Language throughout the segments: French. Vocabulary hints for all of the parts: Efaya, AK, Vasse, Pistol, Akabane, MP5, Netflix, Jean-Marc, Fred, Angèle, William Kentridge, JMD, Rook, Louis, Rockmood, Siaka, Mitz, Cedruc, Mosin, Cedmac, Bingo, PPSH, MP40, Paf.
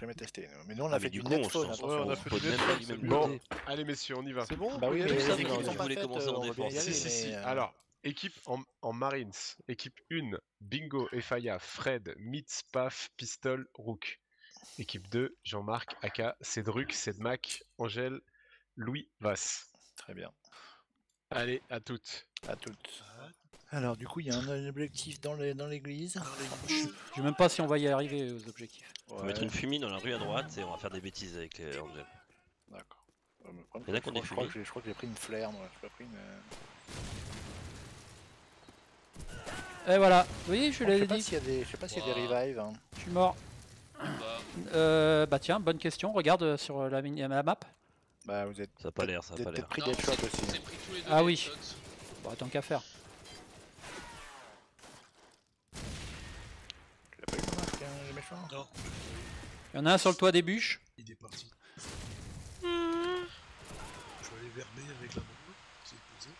jamais testé. Mais nous on a fait du netphone. On a fait du netphone. Bon, allez messieurs, on y va. C'est bon. Bah oui, les équipes sont pas faites. Si, si, si. Alors, équipe en Marines. Équipe 1, Bingo, Efaya, Fred, Mitz, Paf, Pistol, Rook. Équipe 2, Jean-Marc, AK, Cedruc, Cedmac, Angèle, Louis, Vasse. Très bien. Allez, à toutes. À toutes. Alors du coup, il y a un objectif dans l'église. Je ne sais même pas si on va y arriver aux objectifs. Ouais. Faut mettre une fumée dans la rue à droite et on va faire des bêtises avec les Angèle. D'accord. Il y en a qu'on est fumé. Je crois que j'ai pris une flair, moi. J'ai pas pris une... Et voilà. Oui, je l'ai dit. Je sais pas s'il y a des revives. Hein. Je suis mort. Bah tiens, bonne question. Regarde sur la map. Bah vous êtes... Ça a pas l'air, ça a pas l'air. Pris des shots aussi. Ah oui. Bah tant qu'à faire. Non. Il y en a un sur le toit des bûches. Il est parti. Je vais aller vers B avec la bombe. C'est posé.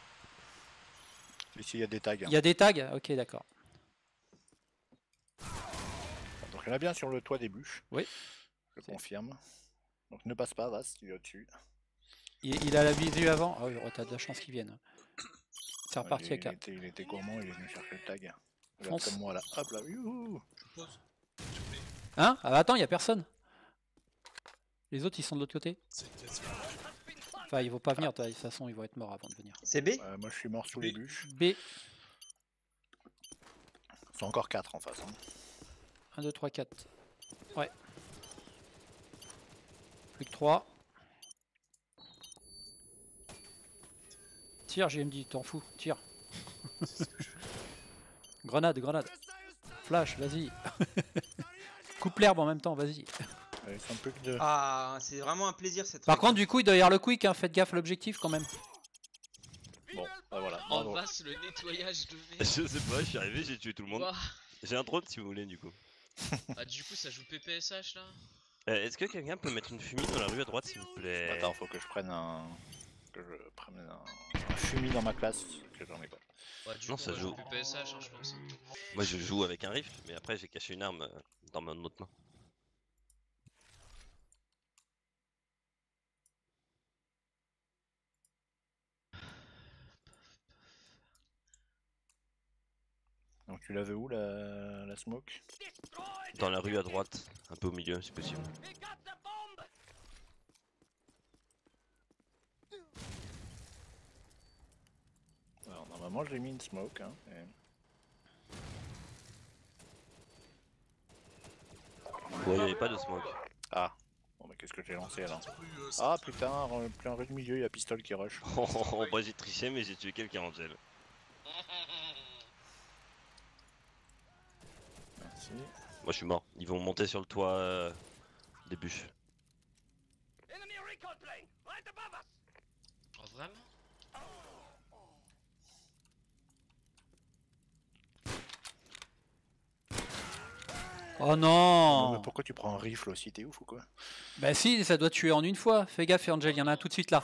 Ici il y a des tags. Il y a des tags. Ok, d'accord. Donc il y en a bien sur le toit des bûches. Oui. Je confirme. Donc ne passe pas, Vasse, tu es au-dessus. Il a la visu avant. Ah oui, t'as de la chance qu'il vienne. C'est reparti avec un. Il était gourmand, il est venu chercher le tag. Là, comme moi là. Hop là, youhou. Je pose. Hein? Ah bah attends, y'a personne. Les autres ils sont de l'autre côté. Enfin ils vont pas venir, de toute façon ils vont être morts avant de venir. C'est B? Moi je suis mort sous les bûches. B. Ils sont encore 4 en face. 1, 2, 3, 4. Ouais. Plus que 3. Tire JMD, t'en fous, tire. Grenade, grenade. Flash, vas-y. Coupe l'herbe en même temps, vas-y. Ah, c'est vraiment un plaisir cette. Par contre, du coup, il doit y avoir le quick, hein. Faites gaffe l'objectif quand même. Bon, bah voilà. En Vasse, le nettoyage de V. Je sais pas, je suis arrivé, j'ai tué tout le monde. Wow. J'ai un drone si vous voulez, du coup. Ah, du coup, ça joue PPSH là. Est-ce que quelqu'un peut mettre une fumée dans la rue à droite, s'il vous plaît? Attends, faut que je prenne un. Que je prenne un fumée dans ma classe, que j'en ai pas. Bah, non, coup, ça joue. PPSH, hein, je pense. Moi, je joue avec un rift, mais après, j'ai caché une arme dans mon autre main. Donc, tu l'avais où la smoke? Dans la rue à droite, un peu au milieu, si possible. Alors, normalement, j'ai mis une smoke. Hein, et... Bon, il n'y avait pas de smoke. Ah, bon bah qu'est-ce que j'ai lancé alors? Ah putain, plein rue du milieu, il y a Pistol qui rush. Oh, bah j'ai triché, mais j'ai tué quelqu'un en gel. Merci. Moi je suis mort, ils vont monter sur le toit des bûches. Oh, vraiment? Oh non! Mais pourquoi tu prends un rifle aussi? T'es ouf ou quoi? Bah si, ça doit tuer en une fois. Fais gaffe, Angel, y'en a un tout de suite là.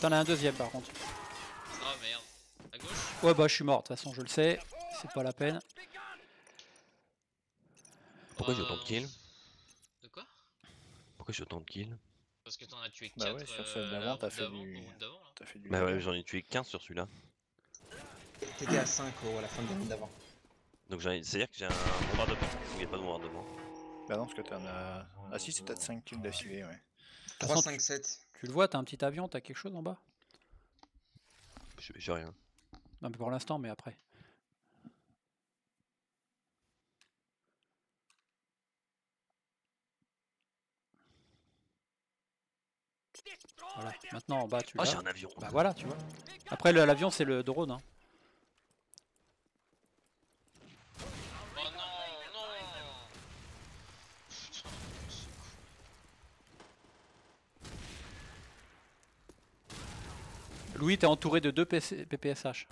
T'en as un deuxième par contre. Oh merde. À gauche? Ouais, bah je suis mort, de toute façon, je le sais. C'est pas la peine. Pourquoi j'ai autant de kills? De quoi? Pourquoi j'ai autant de kills? Parce que t'en as tué 4. Bah ouais, sur celle d'avant, t'as fait du. Bah ouais, j'en ai tué 15 sur celui-là. T'étais à 5 à la fin de la route d'avant. Donc c'est-à-dire que j'ai un bombardement, il n'y a pas de bombardement. Bah non, parce que t'as un... Ah si, c'est peut-être 5 kills d'affilée, ouais. 3, 5, 7. Tu le vois, t'as un petit avion, t'as quelque chose en bas? J'ai rien. Non mais pour l'instant, mais après. Voilà, maintenant en bas tu l'as. Oh, j'ai un avion. Bah voilà, tu vois. Après l'avion, c'est le drone, hein. Louis, t'es entouré de 2 PPSH.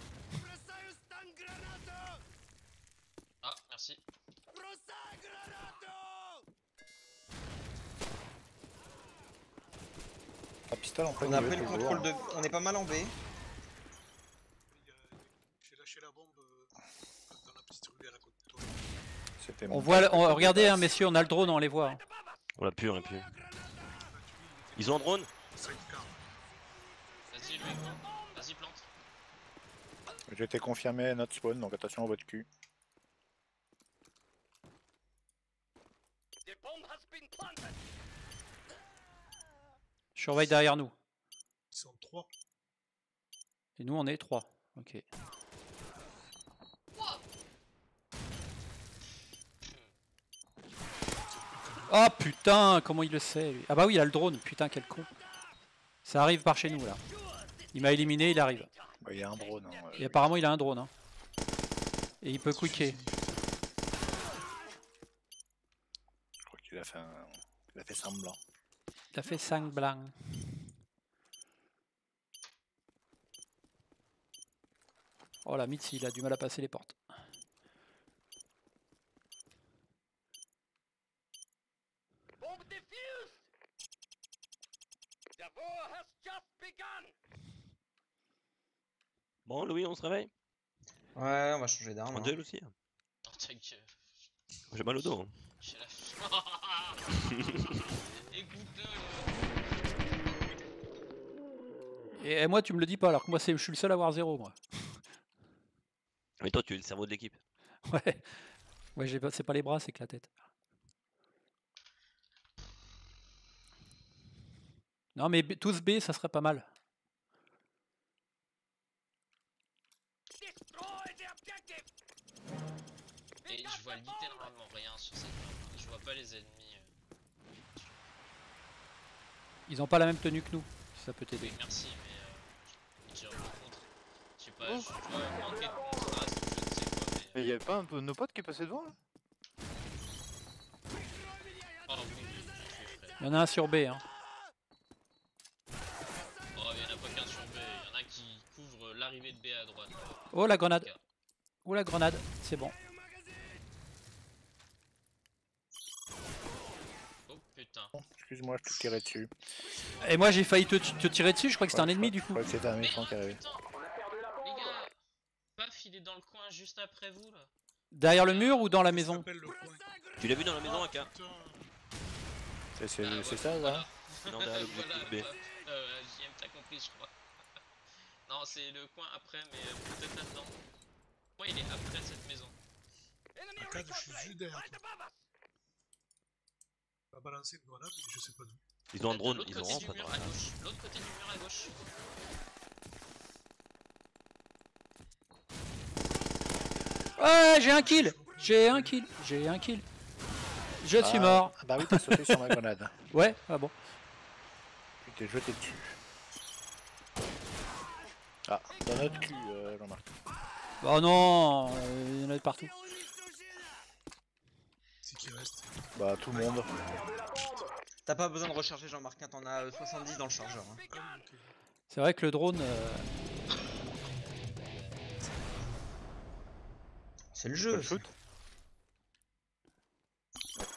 Ah, merci. Ah, Pistol, en fait, on a pris le contrôle de... On est pas mal en B. J'ai lâché la bombe dans la pistolée à côté de toi. On voit, regardez, hein, messieurs, on a le drone, on les voit. Hein. On l'a pu, on l'a pu. Ils ont un drone. Vas-y, vas-y, plante. J'ai été confirmé, notre spawn, donc attention à votre cul. Je surveille derrière nous. Ils sont 3. Et nous on est 3. Ok. Oh putain, comment il le sait lui. Ah bah oui, il a le drone, putain quel con. Ça arrive par chez nous là. Il m'a éliminé, il arrive. Bah, il a un drone. Hein, et apparemment il a un drone. Hein. Et il peut quicker. Je crois qu'il a fait un... Il a fait semblant. Il a fait 5 blancs. Oh la Mitz, il a du mal à passer les portes. Bon Louis, on se réveille? Ouais, on va changer d'arme. En duel aussi. Oh, j'ai mal au dos. Hein. J'ai la faim. Et moi tu me le dis pas alors que moi je suis le seul à avoir 0 moi. Mais toi tu es le cerveau de l'équipe. Ouais. Ouais c'est pas les bras, c'est que la tête. Non mais tous B ça serait pas mal. Et je vois littéralement rien sur cette map. Je vois pas les ennemis. Ils ont pas la même tenue que nous, si ça peut t'aider. Oui, merci, mais j'ai rencontré. Je sais pas, oh. Je dois manquer de contraste, je ne sais quoi. Mais y'avait pas un peu de nos potes qui est passé devant là? Oh, oui. Y'en a un sur B, hein. Oh, y'en a pas qu'un sur B, y'en a qui couvre l'arrivée de B à droite. Oh la grenade! Oh la grenade, c'est bon. Oh, excuse-moi, je te tirais dessus. Et moi j'ai failli te tirer dessus, je crois que c'était un ennemi du coup. Je crois que c'était un ennemi qui arrivait. Les gars, Paf il est dans le coin juste après vous là. Derrière le mur ou dans la maison? Tu l'as vu dans la maison, AK? C'est ça là? Non, derrière le groupe B. JM t'as compris, je crois. Non, c'est le coin après, mais peut-être là-dedans. Moi il est après cette maison. AK, je suis juste derrière toi. Balancer une grenade, je sais pas d'où. Ils ont un drone, ils ont rentré. L'autre côté du mur à gauche. Ouais, j'ai un kill. J'ai un kill. Je suis mort. Bah oui, t'as sauté sur ma grenade. Ouais, ah bon. Tu t'es jeté dessus. Ah, dans notre cul, Jean-Marc. Bah non, il y en a de partout. Qui reste. Bah tout le monde. T'as pas besoin de recharger Jean-Marc, t'en as 70 dans le chargeur. Hein. Okay. C'est vrai que le drone... C'est le jeu. Le shoot.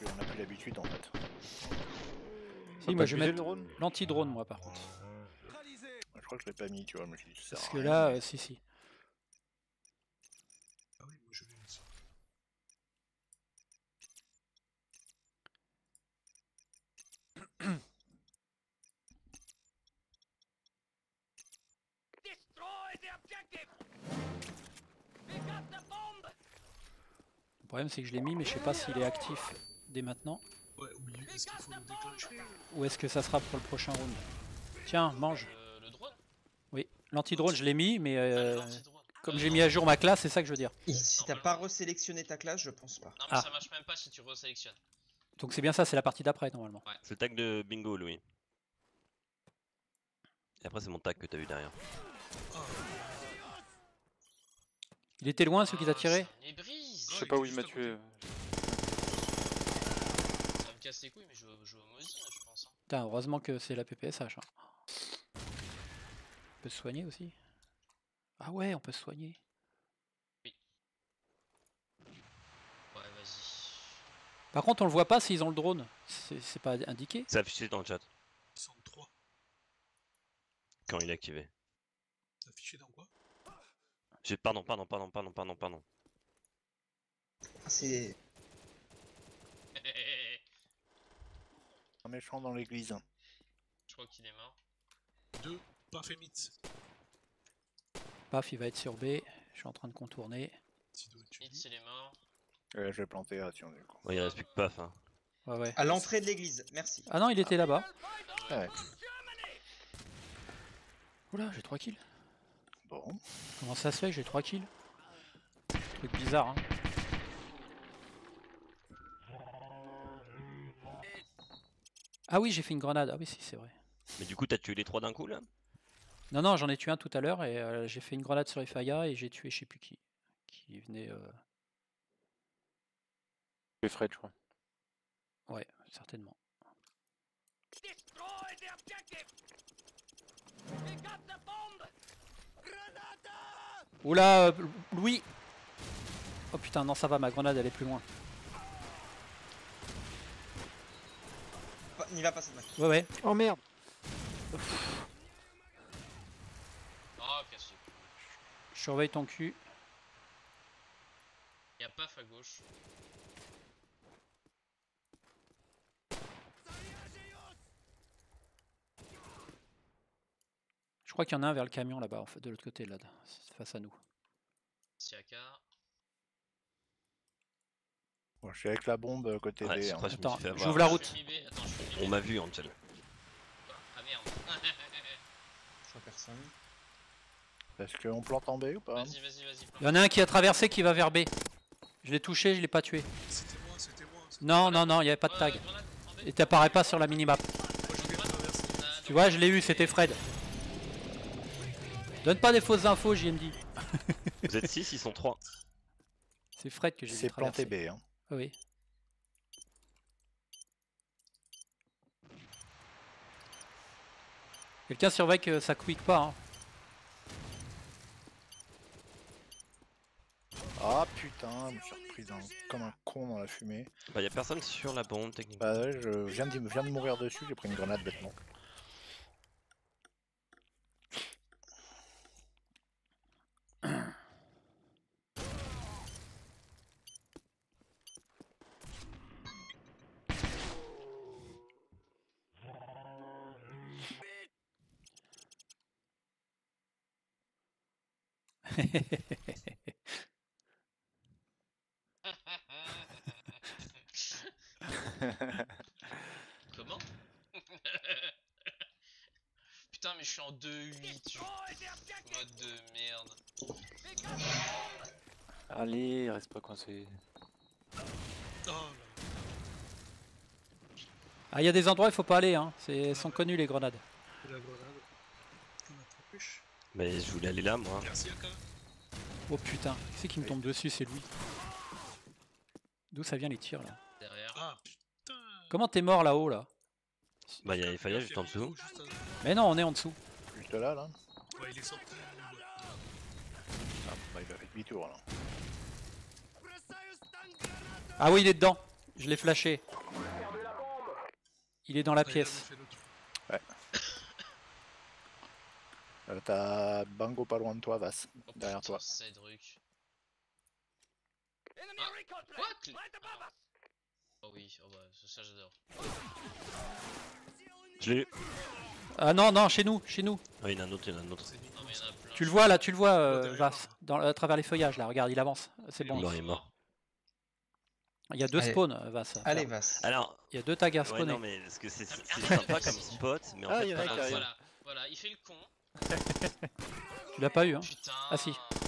On a plus l'habitude en fait. Si, moi je vais mettre l'anti-drone moi par contre. Je crois que je l'ai pas mis, tu vois, mais je dis ça. Parce que là, si si. Ah oui, moi je vais mettre ça. Le problème c'est que je l'ai mis mais je sais pas s'il est actif dès maintenant. Ouais, oui, est-ce qu'il faut le déclencher? Ou est-ce que ça sera pour le prochain round? Tiens, mange. Le drone? Oui, l'anti-drone je l'ai mis mais comme j'ai mis à jour ma classe, c'est ça que je veux dire. Et si t'as pas resélectionné ta classe, je pense pas. Non mais ça marche même pas si tu resélectionnes. Donc c'est bien ça, c'est la partie d'après normalement. Ouais. C'est le tag de Bingo, Louis. Et après c'est mon tag que t'as vu derrière. Oh. Il était loin celui qui t'a tiré. Je sais pas où il m'a tué. Ça me casse les couilles mais je vais au Mosin je pense. Putain, heureusement que c'est la PPSH. Hein. On peut se soigner aussi. Ah ouais, on peut se soigner. Oui. Ouais, vas-y. Par contre on le voit pas s'ils ont le drone. C'est pas indiqué. C'est affiché dans le chat. Ils sont 3. Quand il est activé. C'est affiché dans quoi? Pardon. Ah, c'est Un méchant dans l'église. Je crois qu'il est mort. 2, Paf et Mitz. Paf il va être sur B, je suis en train de contourner. Mitz il est mort. Je vais planter ration du coup. Ouais, il reste plus que Paf hein. Ouais, ouais. À l'entrée de l'église, merci. Ah non il était là-bas. Ah ouais. Oula j'ai 3 kills. Bon. Comment ça se fait que j'ai 3 kills? Truc bizarre hein. Ah oui j'ai fait une grenade, ah oui si c'est vrai. Mais du coup t'as tué les 3 d'un coup là? Non non j'en ai tué un tout à l'heure et j'ai fait une grenade sur Efaya et j'ai tué je sais plus qui venait... C'est Fred je crois. Ouais certainement. Oula Louis. Oh putain non ça va ma grenade elle est plus loin. N'y va pas cette match. Ouais ouais. Oh merde. Ouf. Oh cassé. Je surveille ton cul. Y'a Paf à gauche. Je crois qu'il y en a un vers le camion là-bas, en fait, de l'autre côté là, face à nous. Siaka. Bon, je suis avec la bombe côté ouais, B. Hein. Attends, j'ouvre la route. Attends, on m'a vu, Angèle. Ah merde. Je vois personne. Est-ce qu'on plante en B ou pas? Vas-y, vas-y, vas-y. Il y en a un qui a traversé qui va vers B. Je l'ai touché, je l'ai pas tué. C'était moi, c'était moi. Non, non, non, il n'y avait pas de tag. Et t'apparais pas sur la minimap. Tu vois, je l'ai eu, c'était Fred. Donne pas des fausses infos, JMD. Vous êtes 6, ils sont 3. C'est Fred que j'ai vu traverser. C'est planté B, hein. Oui. Quelqu'un surveille que ça quick pas hein. Ah putain, je me suis repris comme un con dans la fumée. Bah y'a personne sur la bombe techniquement. Bah ouais, je viens de mourir dessus, j'ai pris une grenade bêtement. Comment? Putain mais je suis en 2-8 mode de merde. Allez reste pas coincé. Ah il y a des endroits il faut pas aller hein, elles sont connues les grenades. Mais je voulais aller là moi. Merci à toi. Oh putain, qui c'est qui me tombe dessus? C'est Louis. D'où ça vient les tirs là? Derrière. Ah putain. Comment t'es mort là-haut là? Bah y'a Efaya juste en dessous. Mais non on est en dessous. Juste là là. Ouais il est sorti. Ah bah il va faire demi-tour là. Ah oui il est dedans. Je l'ai flashé. Il est dans la pièce. Ouais. T'as Bingo pas loin de toi, Vasse. Oh, derrière toi. Cedruc. Ah, what? Ah. Oh oui, oh bah, ça j'adore. Je l'ai. Ah non, non, chez nous, chez nous. Ah, il y en a un autre, il y en a un autre. Non, mais il y en a plein. Tu le vois là, tu le vois, Vasse. À travers les feuillages là, regarde, il avance. C'est bon. Non, il est mort. Il y a 2 spawns, Vasse. Allez, Vasse. Alors, il y a 2 tags à spawner. Ouais, non, mais parce que c'est sympa comme spot, mais en fait, il y en a qui arrive. Voilà, il fait le con. Tu l'as pas eu hein? Putain, ah si. Arrête de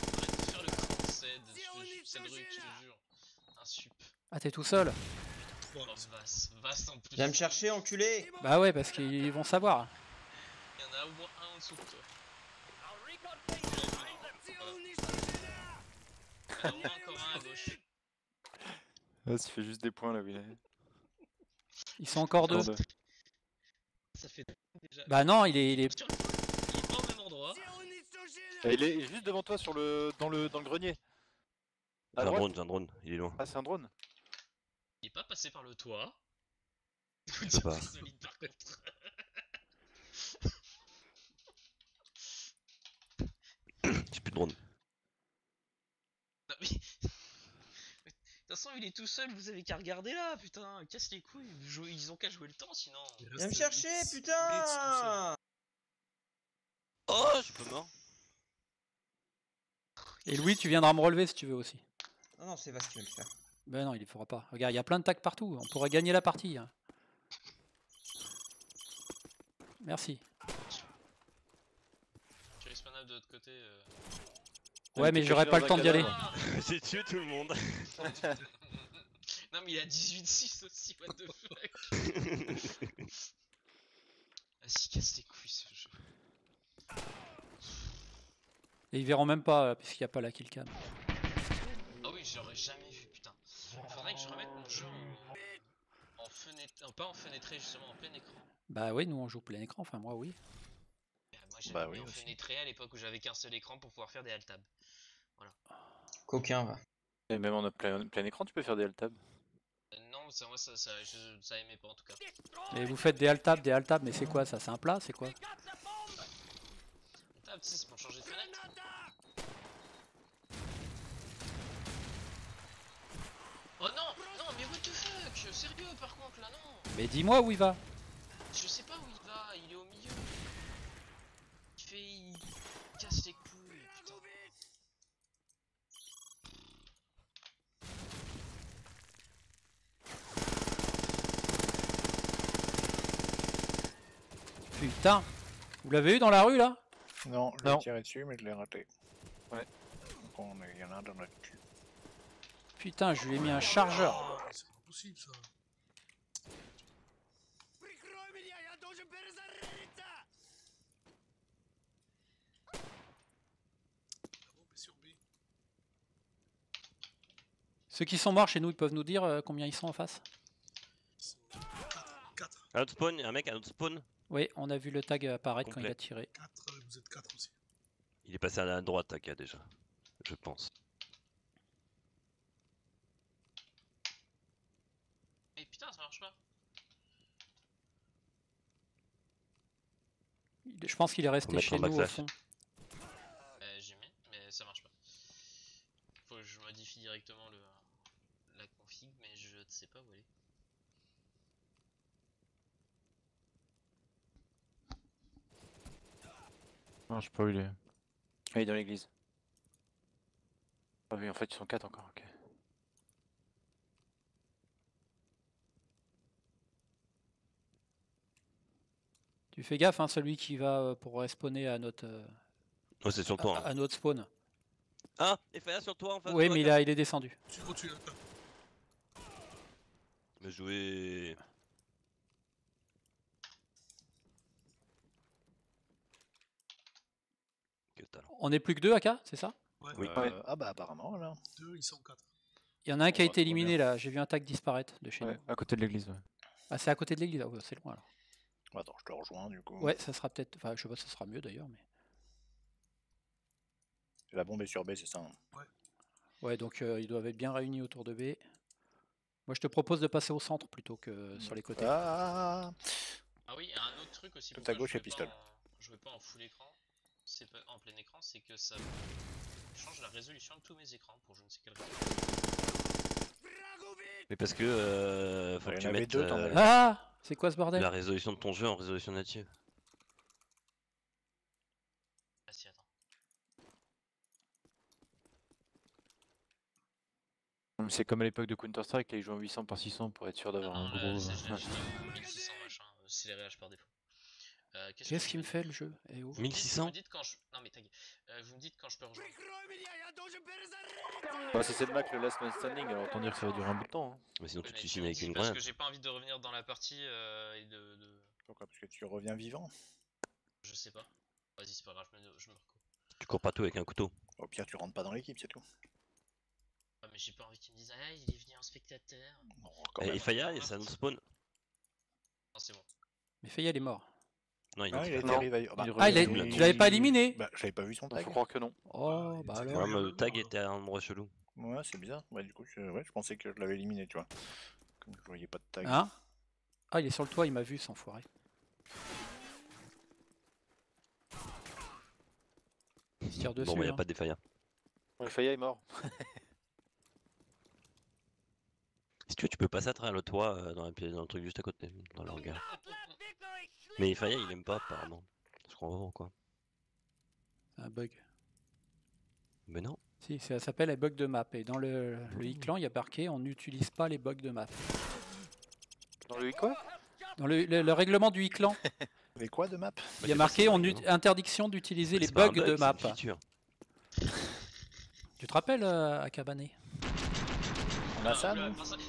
faire le con, Cedruc, je te jure. Un sup. Ah t'es tout seul? Oh, Vasse en plus. Viens me chercher, enculé. Bah ouais, parce qu'ils vont savoir. Il y en a au moins un en dessous de toi. Il y en a au moins encore un à gauche. Ah, ça fait juste des points là, oui. Ils sont encore 2. Ça fait déjà. Bah non, il est... endroit. Il est juste devant toi sur le dans le grenier. C'est un drone, il est loin. Ah c'est un drone. Il est pas passé par le toit. C'est pas solide par contre. J'ai plus de drone. Non mais... façon, il est tout seul, vous avez qu'à regarder là, putain. Casse les couilles, ils ont qu'à jouer le temps, sinon... Viens me chercher, putain. Oh, je suis pas mort. Et Louis, tu viendras me relever si tu veux aussi. Non, non, c'est Vasse qui va le faire. Ben non, il le fera pas. Regarde, il y a plein de tacs partout, on pourrait gagner la partie. Merci. Tu risques pas de l'autre côté... Ouais, mais j'aurais pas le temps d'y aller. J'ai tué tout le monde. Non, mais il a 18-6 aussi, what the fuck. Ah, si, casse les couilles ce jeu. Et ils verront même pas, puisqu'il n'y a pas la killcam. Ah oui, j'aurais jamais vu, putain. Faudrait que je remette mon jeu en fenêtre. Non, pas en fenêtré, justement, en plein écran. Bah oui, nous on joue plein écran, enfin moi oui. Moi j'avais bah oui, en fenêtré à l'époque où j'avais qu'un seul écran pour pouvoir faire des alt-tab. Voilà. Coquin va. Et même en plein écran, tu peux faire des alt-tab. Non, ça, moi ça aimait pas en tout cas. Et vous faites des alt-tab, mais c'est quoi ça? C'est un plat, c'est quoi? Ah, si, c'est pour changer de fenêtre. Oh non, non, mais what the fuck, sérieux par contre là, non. Mais dis-moi où il va. Je sais pas où il va, il est au milieu. Il casse les couilles, putain. Putain, vous l'avez eu dans la rue là? Non, je l'ai tiré dessus mais je l'ai raté. Ouais. Donc il y en a un dans notre cul. Putain, je lui ai mis un chargeur. Oh, c'est pas possible ça. Ceux qui sont morts chez nous, ils peuvent nous dire combien ils sont en face? 4. Un autre spawn, un mec, un autre spawn. Oui, on a vu le tag apparaître complet quand il a tiré. 4, vous êtes 4 aussi. Il est passé à la droite, AK déjà, je pense. Mais putain, ça marche pas. Je pense qu'il est resté chez nous au fond. J'ai mis, mais ça marche pas. Faut que je modifie directement le... la config, mais je ne sais pas où elle est. Non, je sais pas où il est. Il est dans l'église. Ah oui, en fait ils sont 4 encore, ok. Tu fais gaffe hein, celui qui va pour respawner à notre... Oh, c'est sur toi, hein. À notre spawn. Ah, Efaya sur toi en face. Oui, mais il est descendu. Tu continues là. Mais jouer... On est plus que 2 AK, c'est ça? Ouais. Oui. Ah bah apparemment là. 2, ils sont 4. Il y en a un qui a été éliminé là, j'ai vu un tag disparaître de chez nous. À côté de l'église, ouais. Ah c'est à côté de l'église, ah, ouais, c'est loin alors. Attends, je te rejoins du coup. Ouais, ça sera peut-être... Enfin, je sais pas, ça sera mieux d'ailleurs, mais... La bombe est sur B, c'est ça? Ouais. Ouais, donc ils doivent être bien réunis autour de B. Moi je te propose de passer au centre plutôt que sur les côtés. Ah oui, un autre truc aussi. Tout à gauche et Pistol. Je vais pas en full écran. C'est pas en plein écran, c'est que ça change la résolution de tous mes écrans pour je ne sais quelle raison. Mais parce que faut que tu mettes deux, ah, c'est quoi ce bordel? La résolution de ton jeu en résolution native. Ah si, attends. C'est comme à l'époque de Counter-Strike, là ils jouent en 800 par 600 pour être sûr d'avoir un gros... C'est les réages par défaut. Qu'est-ce qu'il me fait le jeu? 1600. Vous me dites quand je... Non mais taguez. Vous me dites quand je peux rejoindre. Bah c'est Cedmac le last man standing, alors autant dire que ça va durer un bout de temps. Hein. Mais sinon tu te suicides avec une graine. Parce que j'ai pas envie de revenir dans la partie et de... Pourquoi? Parce que tu reviens vivant? Je sais pas. Vas-y c'est pas grave, je me recoupe. Tu cours pas tout avec un couteau. Au pire tu rentres pas dans l'équipe, c'est tout. Ah mais j'ai pas envie qu'ils me disent ah il est venu en spectateur. Et Efaya, ça nous spawn. Non c'est bon. Mais Efaya il est mort. Non, il est arrivé. Ah, tu l'avais pas éliminé? Bah, j'avais pas vu son tag. Faut croire que non. Oh, bah alors. Le tag était à un endroit chelou. Ouais, c'est bizarre. Ouais, du coup, je pensais que je l'avais éliminé, tu vois. Comme je voyais pas de tag. Hein? Ah, il est sur le toit, il m'a vu, cet enfoiré. Il se tire dessus. Bon, mais y'a pas d'Efaya. Efaya est mort. Si tu veux, tu peux passer à travers le toit dans le truc juste à côté, dans le hangar. Mais Efaya, il aime pas apparemment. Je crois vraiment quoi. C'est un bug. Mais non. Si, ça s'appelle les bugs de map. Et dans le e-clan, il y a marqué on n'utilise pas les bugs de map. Dans le e-quoi ? Dans le règlement du e-clan. Mais quoi de map ? Il y a marqué on interdiction d'utiliser les bugs de map. Tu te rappelles Akabane ?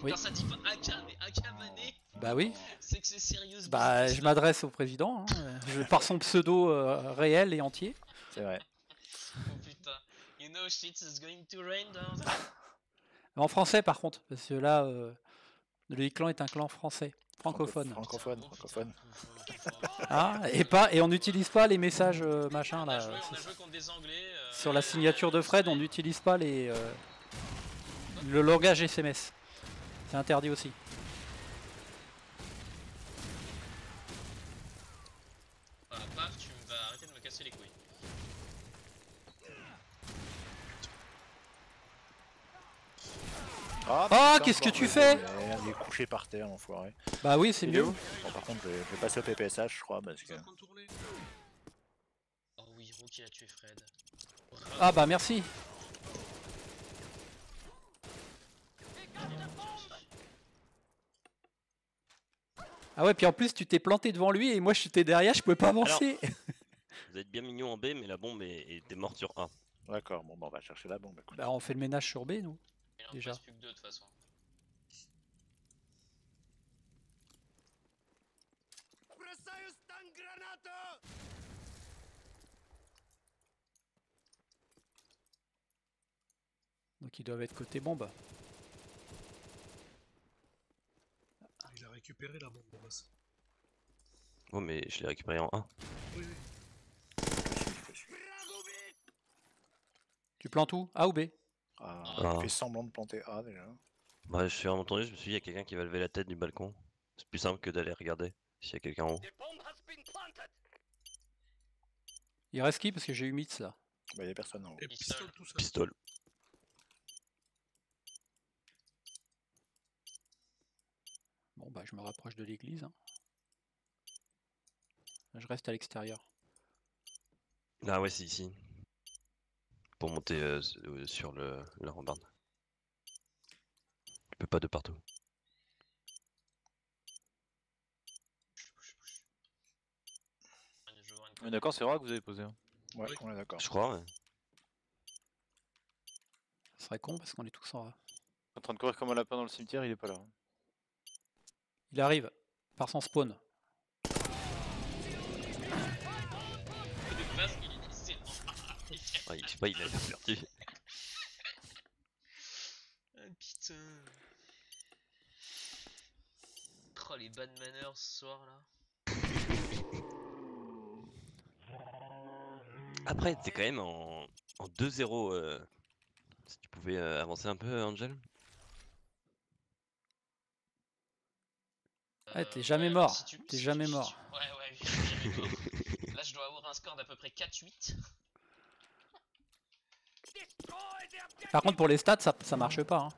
Oui. Quand ça dit pas AK mais Akabane. Bah oui. C'est que c'est sérieux. Bah je m'adresse au président, hein. Par son pseudo réel et entier. C'est vrai. Oh putain. You know shit is going to rain down there. En français par contre, parce que là le clan est un clan français, francophone. Francophone. Ah, et on n'utilise pas les messages machin là. On a joué contre des Anglais, sur la signature de Fred, on n'utilise pas les le langage SMS, c'est interdit aussi. Ah, Paf, tu vas arrêter de me casser les couilles. Ah, qu'est-ce que tu fais? Il est couché par terre, l'enfoiré. Bah oui, c'est mieux. Bon, par contre, je vais passer au PPSH, je crois, parce que... Oh oui, Rook a tué Fred. Ah bah merci. Ah ouais, puis en plus tu t'es planté devant lui et moi j'étais derrière, je pouvais pas avancer. Alors, vous êtes bien mignon en B, mais la bombe était morte sur A. D'accord, bon bah on va chercher la bombe. Bah on fait le ménage sur B, nous. Il en déjà reste plus que deux de toute façon. Donc ils doivent être côté bombe. Il a récupéré la bombe de Vasse. Oh mais je l'ai récupéré en 1. Oui. Tu plantes où? A ou B? Il fait semblant de planter A déjà. Bah je suis entendu, je me suis dit il y a quelqu'un qui va lever la tête du balcon. C'est plus simple que d'aller regarder s'il y a quelqu'un en haut. Il reste qui? Parce que j'ai eu Mitz là. Bah il y a personne en haut. Et Pistol tout seul. Pistol. Bon bah je me rapproche de l'église, hein. Je reste à l'extérieur. Ah ouais c'est ici. Pour monter sur la rambarde. Tu peux pas de partout. On est d'accord, c'est vrai que vous avez posé, hein. Ouais, oui. On est d'accord. Je crois, ouais. Ça serait con parce qu'on est tous en A. En train de courir comme un lapin dans le cimetière, il est pas là. Hein. Il arrive, par son spawn. Ouais, je sais pas, il a perdu. Ah putain. Oh les bad manners ce soir là. Après t'es quand même en 2-0. Si tu pouvais avancer un peu, Angèle. Ah, t'es jamais mort, si t'es jamais mort. Ouais, jamais mort. Là, je dois avoir un score d'à peu près 4-8. Par contre, pour les stats, ça marche pas. Hein.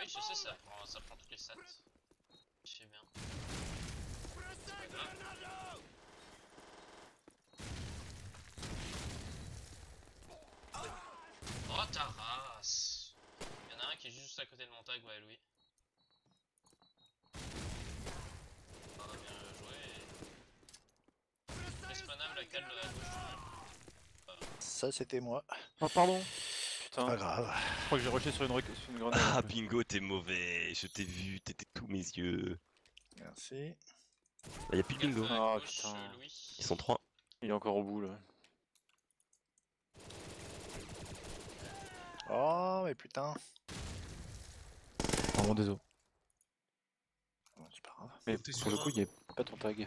Oui, je sais, ça prend toutes les stats. Je sais bien. Oh, ta race! Y'en a un qui est juste à côté de mon tag, ouais, Louis. Ça c'était moi. Oh pardon. Putain. Pas grave. Je crois que j'ai rushé sur une grenade. Ah bingo, t'es mauvais. Je t'ai vu, t'étais tous mes yeux. Merci. Bah y'a plus de bingo. Oh putain. Ils sont 3. Il est encore au bout là. Oh mais putain. Pardon, désolé. Bon, c'est pas grave. Mais pour le coup, il y a pas ton tag.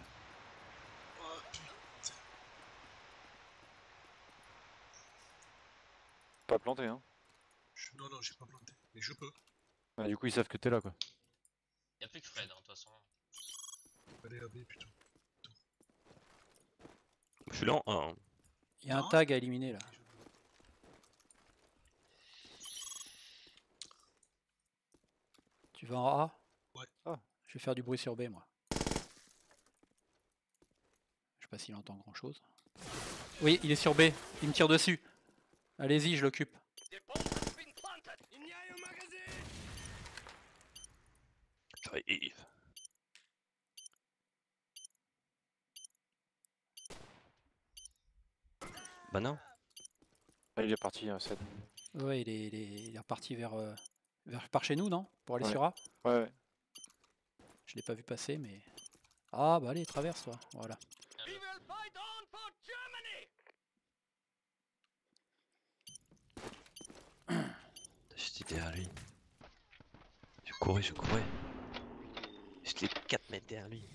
Pas planté, hein. Non, j'ai pas planté, mais je peux. Ah, du coup, ils savent que t'es là, quoi. Y'a plus que Fred, hein, de toute façon. Allez, AB, putain. Je suis là en 1. Hein. Y'a un tag à éliminer, là. Tu vas en A? Ouais. Oh, je vais faire du bruit sur B, moi. Je sais pas s'il entend grand chose. Oui, il est sur B. Il me tire dessus. Allez-y, je l'occupe. J'arrive. Bah non. Ah, il est parti, Seth. Ouais, il est reparti vers par chez nous, non? Pour aller sur A? Ouais, ouais. Je l'ai pas vu passer, mais... Ah bah allez, traverse toi, voilà. J'étais derrière lui. Je courais. J'étais 4 mètres derrière lui.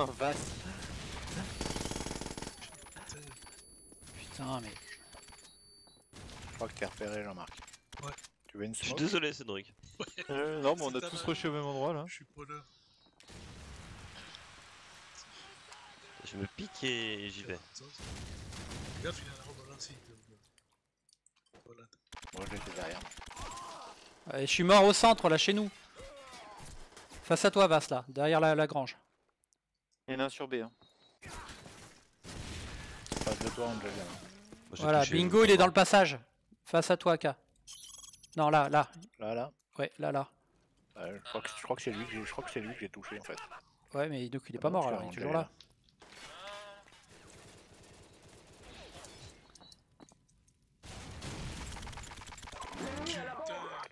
Oh, Vasse. Putain, mais... Je crois que t'es repéré, Jean-Marc. Ouais. Tu veux une smoke? Je suis désolé, Cedruc. Ouais. Non, mais on a tous rushé au même endroit, là. Je suis preneur. Je me pique et j'y vais. Regarde, il a la robe là-dessus. Voilà. Moi, je l'étais derrière. Je suis mort au centre, là, chez nous. Face à toi, Vasse, là. Derrière la grange. Il y en a un sur B. Hein. Face de toi, Angèle. Voilà, Bingo, il est dans le passage. Face à toi, AK. Non, là. Là. Ouais, là. Je crois que c'est lui que j'ai touché en fait. Ouais, mais donc il est pas mort alors, il est toujours là.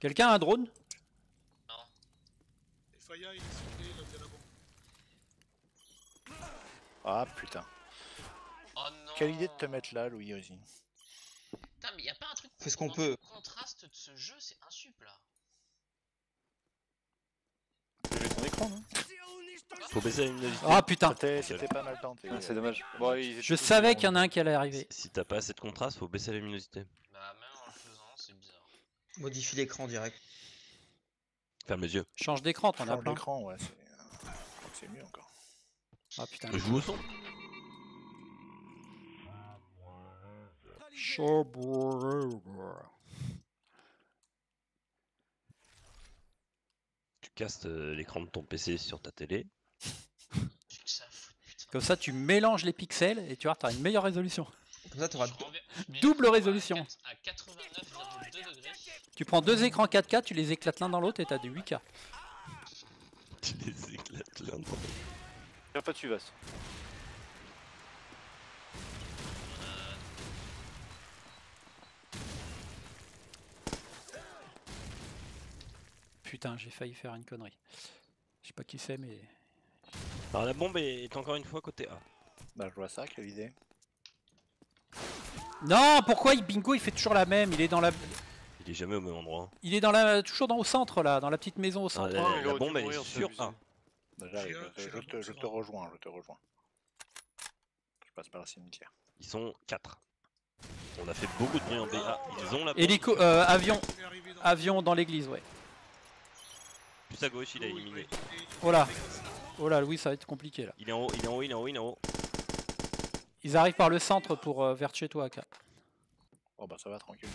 Quelqu'un a un drone? Non. Efaya, il est sondé, là, t'es là-bas. Ah putain. Oh non. Quelle idée de te mettre là, Louis aussi. Putain, mais y a pas un truc. Fais ce qu'on peut. Le contraste de ce jeu, c'est insup là. J'ai ton écran, non? Faut baisser une vitesse. Ah putain. C'était pas mal tenté. Ah, c'est dommage. Bon, je savais qu'il y en a un qui allait arriver. Si t'as pas assez de contraste, faut baisser la luminosité. Bah même en le faisant, c'est bizarre. Modifie l'écran direct. Ferme les yeux. Change d'écran, t'en as plein. L'écran, ouais. Je crois que c'est mieux encore. Ah putain. Je joue au son. Tu castes l'écran de ton PC sur ta télé. Comme ça tu mélanges les pixels et tu vois, t'as une meilleure résolution. Comme ça tu auras double résolution. À 89,2 degrés. Tu prends deux écrans 4K, tu les éclates l'un dans l'autre et t'as du 8K. Tu les éclates l'un dans l'autre. Pas dessus, Vasse. Putain, j'ai failli faire une connerie. Je sais pas qui c'est, mais... Alors la bombe est encore une fois côté A. Bah je vois ça, quelle idée. Non, pourquoi Bingo il fait toujours la même? Il est dans la... Il est jamais au même endroit. Il est dans la... toujours au centre là, dans la petite maison au centre. Ah, la bombe elle est sur A. Déjà, je te rejoins. Je passe par le cimetière. Ils sont 4. On a fait beaucoup de bruit en BA. Ils ont la bombe. Hélico, avion dans l'église, ouais. Plus à gauche, il a éliminé. Oh là, Louis, ça va être compliqué là. Il est en haut. Ils arrivent par le centre pour vers chez toi, AK. Oh bah ça va, tranquille.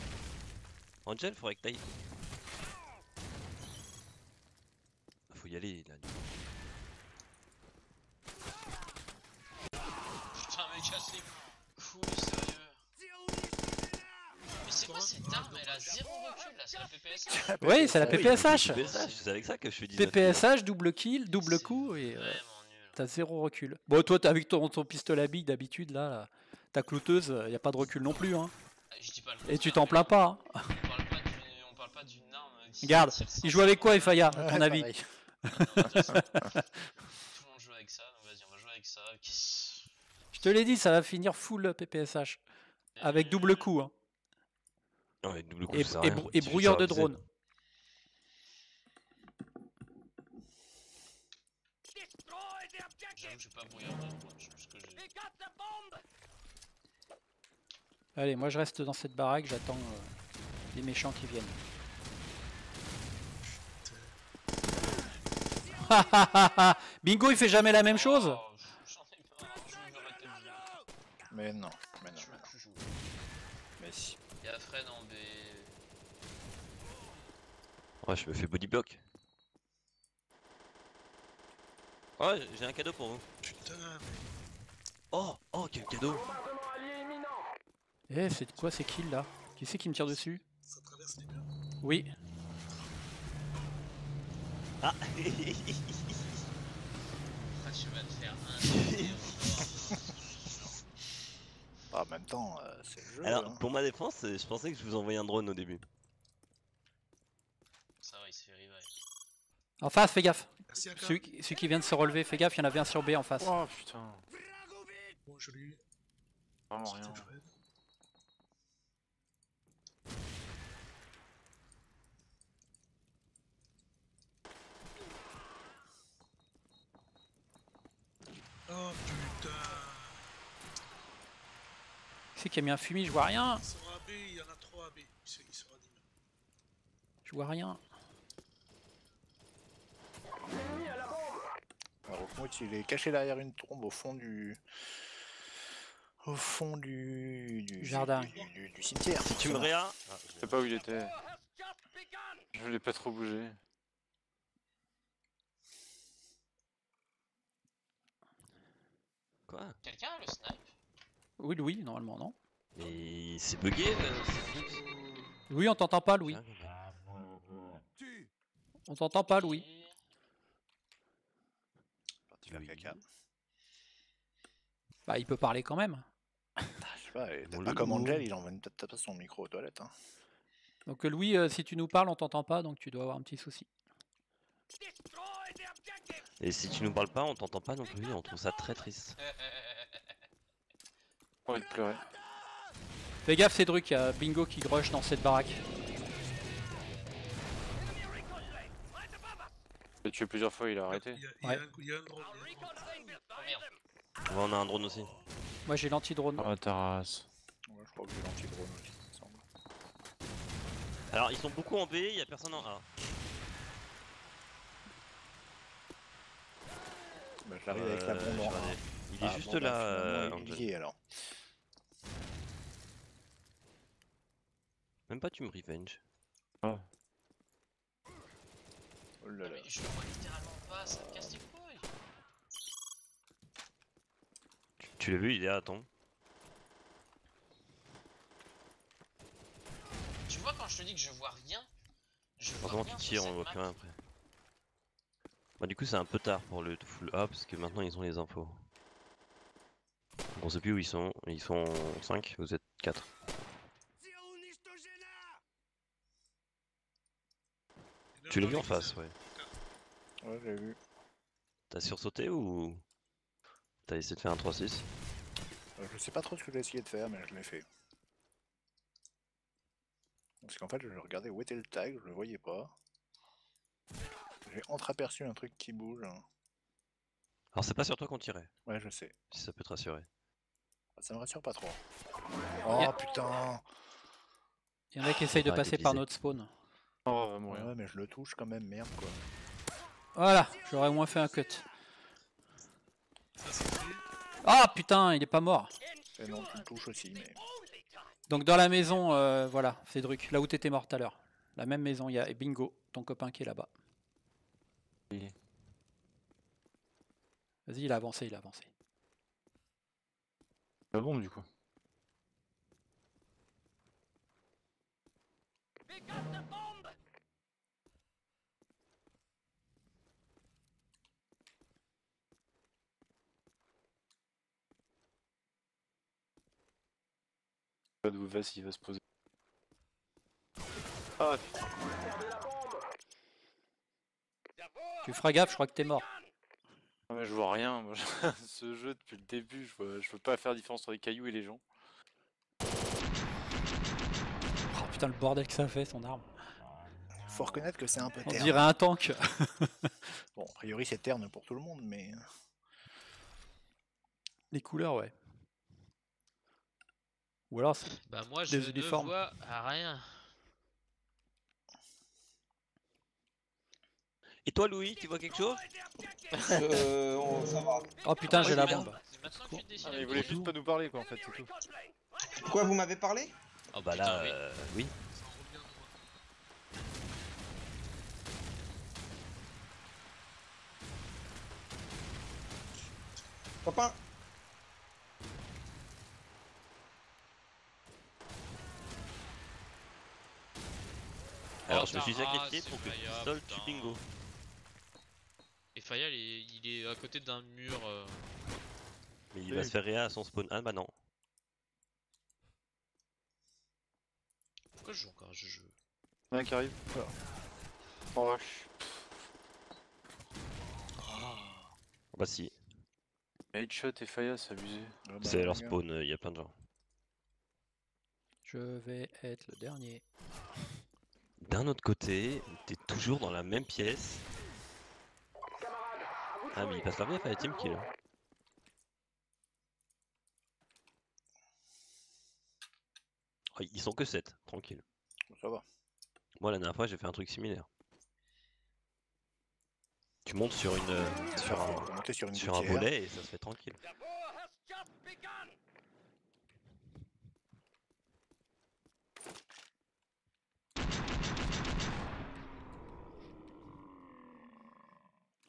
Angèle, faudrait que t'ailles. Faut y aller là. Casse les couilles, sérieux. Mais c'est quoi cette arme? Elle a zéro recul là, c'est la PPSH. Oui, c'est la PPSH. C'est avec ça que je fais du PPSH, double kill, double coup et t'as zéro recul. Bon, toi, avec ton pistolet à billes d'habitude là, ta clouteuse, y a pas de recul non plus. Hein. Et tu t'en plains pas. On parle pas d'une arme. Regarde, il joue avec quoi, Efaya, à ton avis? Tout le monde joue avec ça, donc vas-y, on va jouer avec ça. Je te l'ai dit, ça va finir full PPSH. Avec double coup. Hein. Non, avec double coup et brouilleur de drone. j'avoue que j'ai pas regardé ce que j'ai. Allez, moi je reste dans cette baraque, j'attends les méchants qui viennent. Bingo, il fait jamais la même chose. Mais non, mais non. Mais si. Il y a Fred en B. Ouais, je me fais body block. Oh, j'ai un cadeau pour vous. Putain. Oh, oh, quel cadeau. Eh, c'est quoi ces kills là? Qui c'est qui me tire dessus? Ça traverse les murs? Oui. Ah. Tu vas te faire un. En même temps, c'est le jeu. Alors, hein. Pour ma défense, je pensais que je vous envoyais un drone au début. Ça va, il se fait revive. En face, fais gaffe. Celui qui vient de se relever, fais gaffe, il y en avait un sur B en face. Oh putain. Oh, je l'ai eu. Vraiment rien. Oh putain. C'est qui a mis un fumier, je vois rien. Ils sont à B, il y en a 3 à B. Ils sont à D. Je vois rien. Alors Rockmood, il est caché derrière une tombe au fond du. Au fond du jardin. Du cimetière. Si tu me rien. Ah, je sais pas où il était. Je l'ai pas trop bougé. Quoi? Quelqu'un a le snipe? Oui, Louis, normalement, non? Mais c'est bugué, Netflix. Louis, on t'entend pas, Louis. On t'entend pas, Louis. Bah, il peut parler quand même. Je sais pas, t'es pas comme Angèle, il envoie peut-être pas son micro aux toilettes. Hein. Donc, Louis, si tu nous parles, on t'entend pas, donc tu dois avoir un petit souci. Et si tu nous parles pas, on t'entend pas non plus, on trouve ça très triste. Oh, il pleurait. Fais gaffe, Cedruc, il y a Bingo qui rush dans cette baraque. Il a tué plusieurs fois, il a arrêté. Ouais. Ouais, on a un drone aussi. Moi j'ai l'anti-drone. Oh, Taras. Ouais, je crois que j'ai l'anti-drone aussi, il me semble. Alors, ils sont beaucoup en B, il y a personne en A. Bah, je l'arrive avec la bombe en A. Il est juste bon, là. Il est lié alors. Même pas tu me revenge. Oh. Oh là là. Mais je le vois littéralement pas, ça me casse les couilles. Tu l'as vu, il est à attendre. Tu vois quand je te dis que je vois rien, je vois rien. Quand tu tires, on voit plus rien après. Bah du coup c'est un peu tard pour le full A parce que maintenant ils ont les infos. On sait plus où ils sont 5, vous êtes 4. Tu l'as vu en face, ouais. Ouais, j'ai vu. T'as sursauté ou t'as essayé de faire un 3-6? Je sais pas trop ce que j'ai essayé de faire, mais je l'ai fait. Parce qu'en fait, je regardais où était le tag, je le voyais pas. J'ai entreaperçu un truc qui bouge. Alors, c'est pas sur toi qu'on tirait. Ouais, je sais. Si ça peut te rassurer. Ça me rassure pas trop. Oh putain! Il y en a qui essayent de passer par notre spawn. Oh, va mourir. Ouais, mais je le touche quand même, merde quoi. Voilà, j'aurais au moins fait un cut. Ah oh, putain, il est pas mort. Et non, tu le touches aussi, mais. Donc dans la maison, voilà, Cedruc, là où t'étais mort tout à l'heure. La même maison, il y a Bingo, ton copain qui est là-bas. Oui. Vas-y, il a avancé, il a avancé. La bombe du coup. Où Vasse il va se poser. Ah putain. Tu feras gaffe, je crois que t'es mort. Non mais je vois rien, moi, ce jeu depuis le début, je peux pas faire différence entre les cailloux et les gens. Oh putain le bordel que ça fait son arme. Faut reconnaître que c'est un peu terne. On dirait un tank. Bon a priori c'est terne pour tout le monde mais... Les couleurs, ouais. Ou alors bah moi, des uniformes. Moi, je ne vois rien. Et toi, Louis, tu vois quelque chose? Ça va. Oh putain, j'ai la bombe. Il voulait juste pas nous parler, quoi, en fait, c'est tout. Pourquoi vous m'avez parlé? Oh bah là, oui. Papa. Alors, je me suis sacrifié pour que Pistol tue Bingo. Efaya, il est à côté d'un mur. Mais il va se faire réa à son spawn. Ah bah non. Pourquoi je joue encore à ce jeu? Il y en a qui arrive. Oh vache. Oh. Bah si. Headshot Efaya, c'est abusé. C'est leur spawn, il y a plein de gens. Je vais être le dernier. D'un autre côté, t'es toujours dans la même pièce. Ah mais il passe la vie à faire la team kill. Oh, ils sont que 7, tranquille. Ça va. Moi la dernière fois j'ai fait un truc similaire. Tu montes sur une sur un volet et ça se fait tranquille.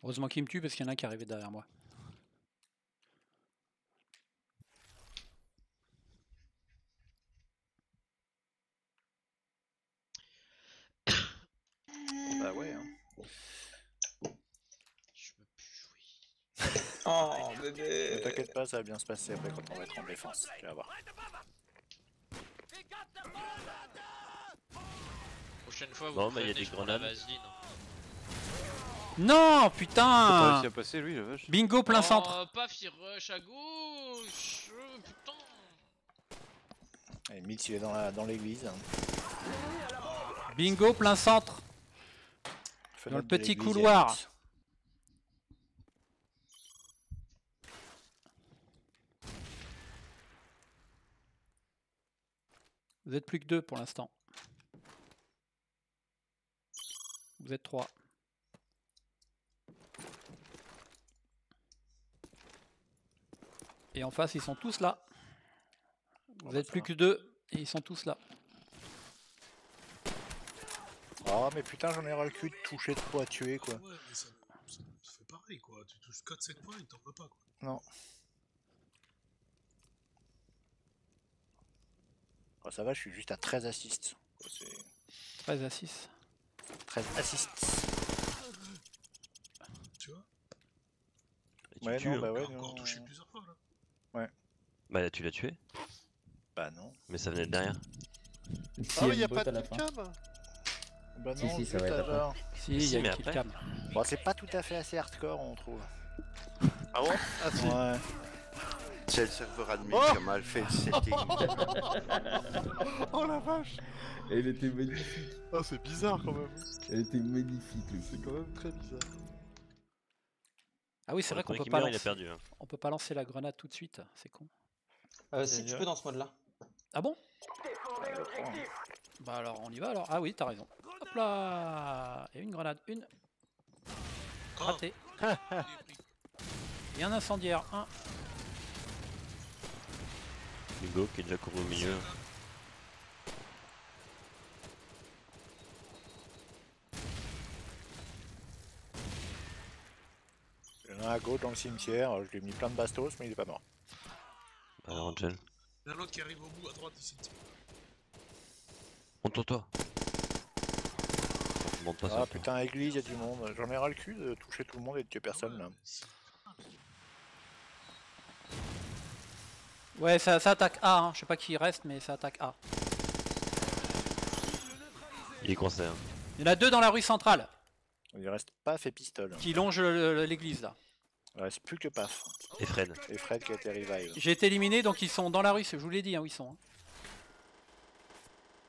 Heureusement qu'il me tue parce qu'il y en a qui arrivait derrière moi. Bah ouais hein. Je peux plus jouer. Oh bébé. Ne t'inquiète pas, ça va bien se passer après quand on va être en défense. Tu vas voir. Prochaine fois vous prenez des grenades. Non putain! T'as réussi à passer lui le vache. Bingo plein centre. Paf il rush à gauche. Putain. Et Mitz il est dans l'église. Bingo plein centre. Dans le petit couloir. Vous êtes plus que 2 pour l'instant. Vous êtes 3. Et en face, ils sont tous là. Vous êtes plus que 2 et ils sont tous là. Oh mais putain, j'en ai ras le cul de toucher de poids à tuer quoi. Ouais, mais ça fait pareil quoi. Tu touches 4-7 points, il t'en veut pas quoi. Non. Oh, ça va, je suis juste à 13 assists. 13 assists. 13 assists. Tu vois? Ouais, tu non, bah ouais, encore touché plusieurs fois là. Ouais. Bah tu l'as tué? Bah non. Mais ça venait de derrière. Ah oui, y'a pas de killcam. Bah non, si, si y'a killcam. Bon, c'est pas tout à fait assez hardcore, on trouve. Ah bon? Ah si. Ouais. C'est le serveur admin qui a mal fait le setting. Oh la vache! Elle était magnifique. Ah, oh, c'est bizarre quand même. Elle était magnifique. C'est quand même très bizarre. Ah oui, c'est vrai qu'on peut pas lancer... On peut pas lancer la grenade tout de suite, c'est con. Si tu peux dans ce mode là. Ah bon? Bah alors on y va alors. Ah oui, t'as raison. Hop là. Et une grenade, une. Raté. Et un incendiaire, un. Bingo qui est déjà couru au milieu. À gauche dans le cimetière, je lui ai mis plein de bastos, mais il est pas mort. Alors, Angèle. Il y en a l'autre qui arrive au bout à droite du cimetière. Monte sur toi. Monte pas ça. Ah putain, église, y a du monde. J'en ai ras le cul de toucher tout le monde et de tuer personne là. Ouais, ça attaque A, hein. Je sais pas qui reste, mais ça attaque A. Il est coincé. Hein. Il y en a 2 dans la rue centrale. Il reste Paf et Pistol. Qui longe l'église là. Il reste plus que Paf. Et Fred. Et Fred qui a été revive. J'ai été éliminé donc ils sont dans la rue, je vous l'ai dit hein, où ils sont. Hein.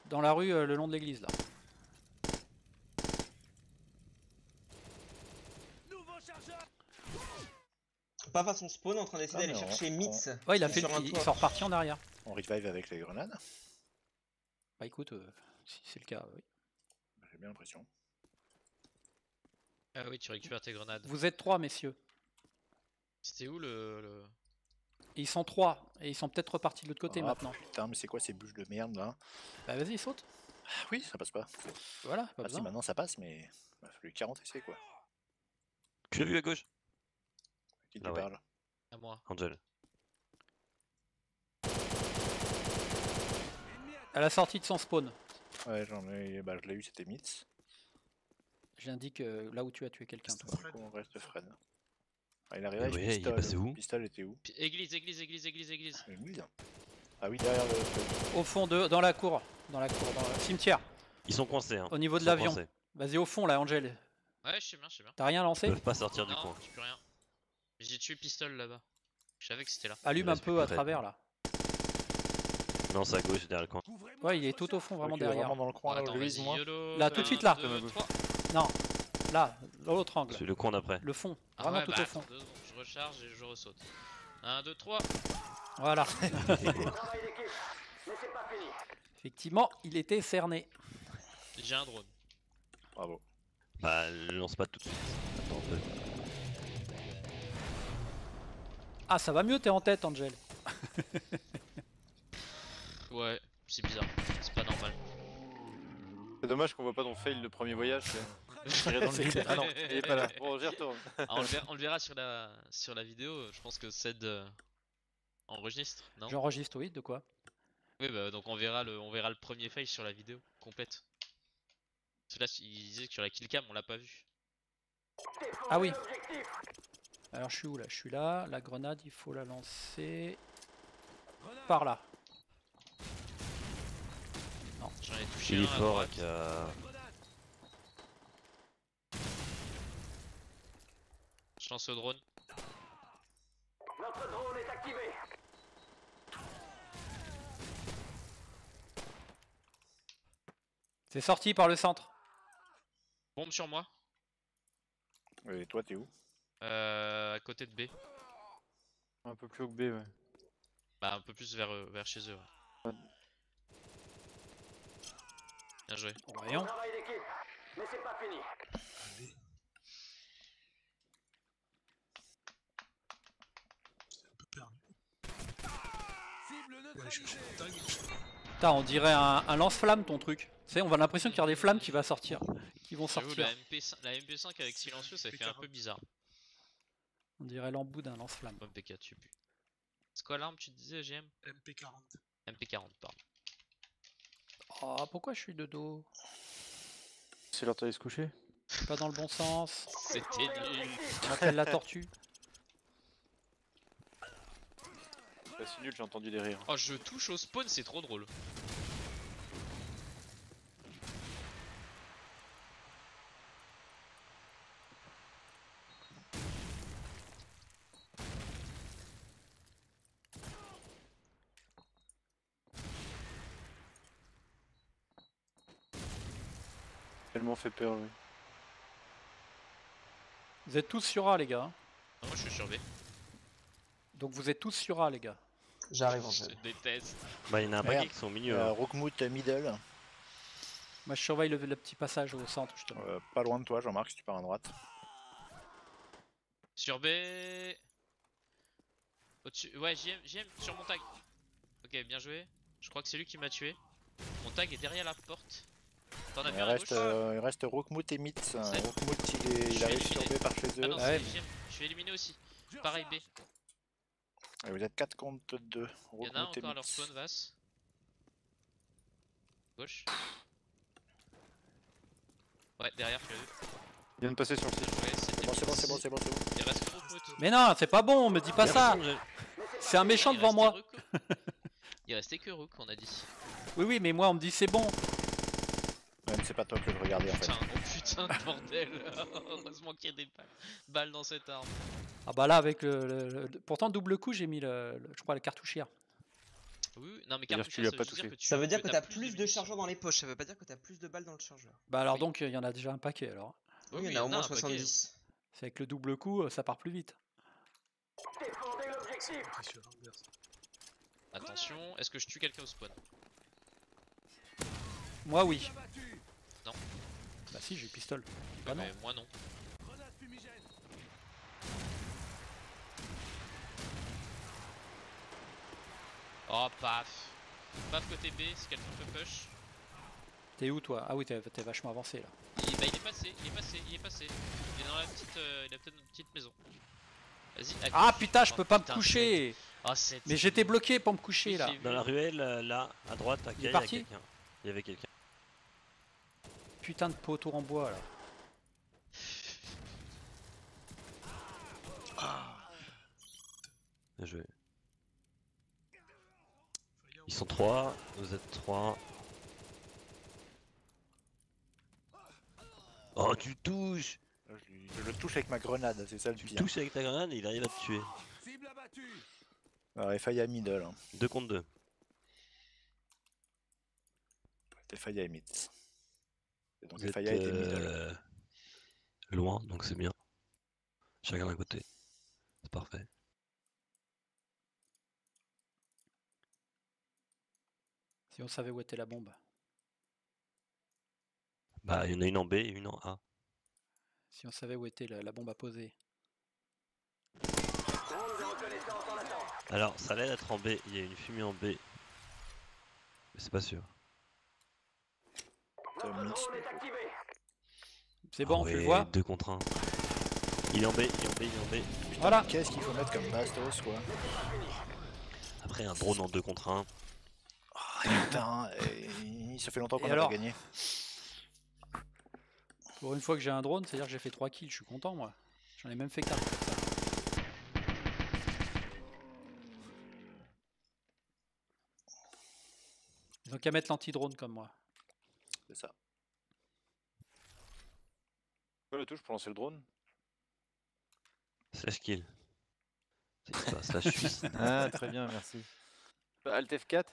Dans la rue le long de l'église là. Paf à son spawn en train d'essayer d'aller chercher Mitz. Ouais, il a fait sur il sort parti en arrière. On revive avec les grenades. Bah écoute, si c'est le cas, oui. J'ai bien l'impression. Ah oui, tu récupères tes grenades. Vous êtes trois, messieurs. C'était où le... Et ils sont trois, et ils sont peut-être repartis de l'autre côté maintenant. Putain, mais c'est quoi ces bûches de merde là? Bah vas-y, saute. Oui, ça passe pas. Voilà, pas besoin. Si maintenant ça passe, mais il a fallu 40 essais quoi. J'ai vu à gauche. Qui te parle? À moi. Angèle. À la sortie de son spawn. Ouais, j'en ai. Bah, je l'ai eu, c'était Mitz. J'indique là où tu as tué quelqu'un. On reste Fred. Ah, il est arrivé avec Pistol. Il est passé où? Pistol était où? Église. Ah oui, derrière le... Au fond de... Dans la cour, dans le cimetière. Ils sont coincés hein. Au niveau de l'avion. Vas-y au fond là, Angèle. Ouais, je sais bien. T'as rien lancé? Ils peuvent pas sortir du coin. J'ai plus rien. J'ai tué Pistol là-bas. Je savais que c'était là. Allume un peu à travers là. Non, c'est à gauche, derrière le coin. Ouais, il est tout au fond, vraiment derrière. Vraiment dans le coin, là, tout de suite là. Non, là, dans l'autre angle. C'est le coin d'après. Le fond, vraiment tout au fond. Je recharge et je ressaute. 1, 2, 3. Voilà. Effectivement, il était cerné. J'ai un drone. Bravo. Bah, lance pas tout de suite. Attends, ah, ça va mieux, t'es en tête, Angèle. Ouais, c'est bizarre, c'est pas normal. C'est dommage qu'on voit pas ton fail de premier voyage. Ah non, il est pas là. Bon, j'y retourne. Ah, on le verra sur la vidéo, je pense que Ced enregistre, non? J'enregistre, oui, de quoi? Oui, bah donc on verra le premier fail sur la vidéo complète. Là, il disait que sur la killcam, on l'a pas vu. Ah oui. Alors je suis où là? Je suis là, la grenade, il faut la lancer... Par là. Non, j'en ai touché un à droite. Je lance le drone. Notre drone est activé. C'est sorti par le centre. Bombe sur moi. Et toi t'es où? À côté de B. Un peu plus haut que B, ouais. Bah un peu plus vers chez eux. Ouais. Bien joué. Voyons. Mais c'est pas fini. C'est un peu perdu. Putain, on dirait un lance-flamme ton truc. Tu sais, on a l'impression qu'il y a des flammes qui vont sortir. La MP5 avec silencieux, ça fait un peu bizarre. On dirait l'embout d'un lance-flamme. MP4, je sais plus. C'est quoi l'arme, tu disais, GM? MP40. MP40, pardon. Oh, pourquoi je suis de dos? C'est l'heure d'aller se coucher. Pas dans le bon sens. C'était nul. On appelle la tortue. C'est nul, j'ai entendu des rires. Oh, je touche au spawn, c'est trop drôle. Tellement fait peur, lui. Vous êtes tous sur A, les gars. Non, moi je suis sur B. Donc vous êtes tous sur A, les gars. J'arrive en fait. Je déteste. Bah, il y en a un paquet qui sont au milieu. Rockmood middle. Moi je surveille le petit passage au centre, justement. Pas loin de toi, Jean-Marc, si tu pars à droite. Sur B. Au-dessus. Ouais, JM, sur mon tag. Ok, bien joué. Je crois que c'est lui qui m'a tué. Mon tag est derrière la porte. T'en as mis un gauche. Il reste Rockmood et Mitz. Rockmood, il arrive sur B par chez eux. Ah non, ouais. Je suis éliminé aussi. Pareil B. Et vous êtes 4 contre 2. Il y en a un encore à leur spawn, Vasse. Gauche. Ouais, derrière, tu l'as vu. Il vient de passer sur le site. Ouais, c'est bon. Il reste Rockmood. Mais non, c'est pas bon, me dis pas ça. C'est un méchant devant moi. Il restait que Rook, on a dit. Oui, mais moi, on me dit c'est bon. Même c'est pas toi que je regardais en fait. Putain de bordel. Heureusement qu'il y a des balles dans cette arme. Ah bah là avec pourtant double coup j'ai mis je crois la cartouchière. Oui, non mais cartouchière ça veut dire que t'as plus de chargeurs dans les poches, ça veut pas dire que t'as plus de balles dans le chargeur. Bah alors donc il y en a déjà un paquet alors. Oui, il y en a au moins 70. C'est avec le double coup ça part plus vite. Attention, est-ce que je tue quelqu'un au spawn? Moi oui. Non. Bah si, j'ai pistol. Bah non. Moi non. Oh paf. Paf côté B, si quelqu'un peut push. T'es où toi? Ah oui, t'es vachement avancé là. Il est passé, il est passé. Il est dans la petite, il a peut-être une petite maison. Vas-y. Ah putain, je peux pas me coucher. Oh, mais j'étais bloqué pour me coucher là. Dans la ruelle, là, à droite, à il y avait quelqu'un. Putain de poteau en bois là. Ah. Bien joué. Ils sont 3, vous êtes 3. Oh, tu touches! Je le touche avec ma grenade, c'est ça le pire. Tu touches avec ta grenade et il arrive à te tuer. Cible abattue! Alors, Efaya middle. 2 contre 2. Efaya et Mitz. Et donc Efaya était middle. Loin, donc c'est bien. Chacun d'un côté. C'est parfait. Si on savait où était la bombe. Bah, il y en a une en B et une en A. Si on savait où était la bombe à poser. Alors, ça allait être en B, il y a une fumée en B. Mais c'est pas sûr. C'est bon, tu le vois. 2 contre 1. Il est en B, il est en B. Putain, voilà. Qu'est-ce qu'il faut mettre comme bastos, quoi. Après, un drone en 2 contre 1. Oh, putain, ça fait longtemps qu'on n'a pas gagné. Pour une fois que j'ai un drone, c'est-à-dire que j'ai fait 3 kills, je suis content moi. J'en ai même fait 4. Ils ont qu'à mettre l'anti-drone comme moi. C'est ça. Quoi la touche pour lancer le drone? Slash kill. Slash. Ah très bien, merci. Alt F4?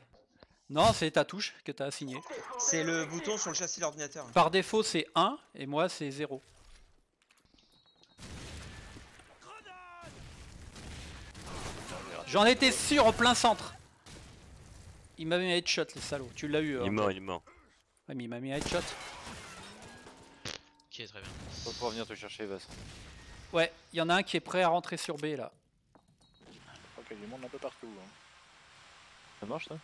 Non, c'est ta touche que t'as assignée. C'est le bouton sur le châssis de l'ordinateur. Par défaut, c'est 1 et moi, c'est 0. J'en étais sûr en plein centre. Il m'a mis un headshot, les salauds. Tu l'as eu. Il est mort, il est mort. Ouais, mais il m'a mis un headshot. Ok, très bien. On va pouvoir venir te chercher, Vasse. Ouais, il y en a un qui est prêt à rentrer sur B là. Je crois qu'il y a du monde un peu partout. Hein. Ça marche ça?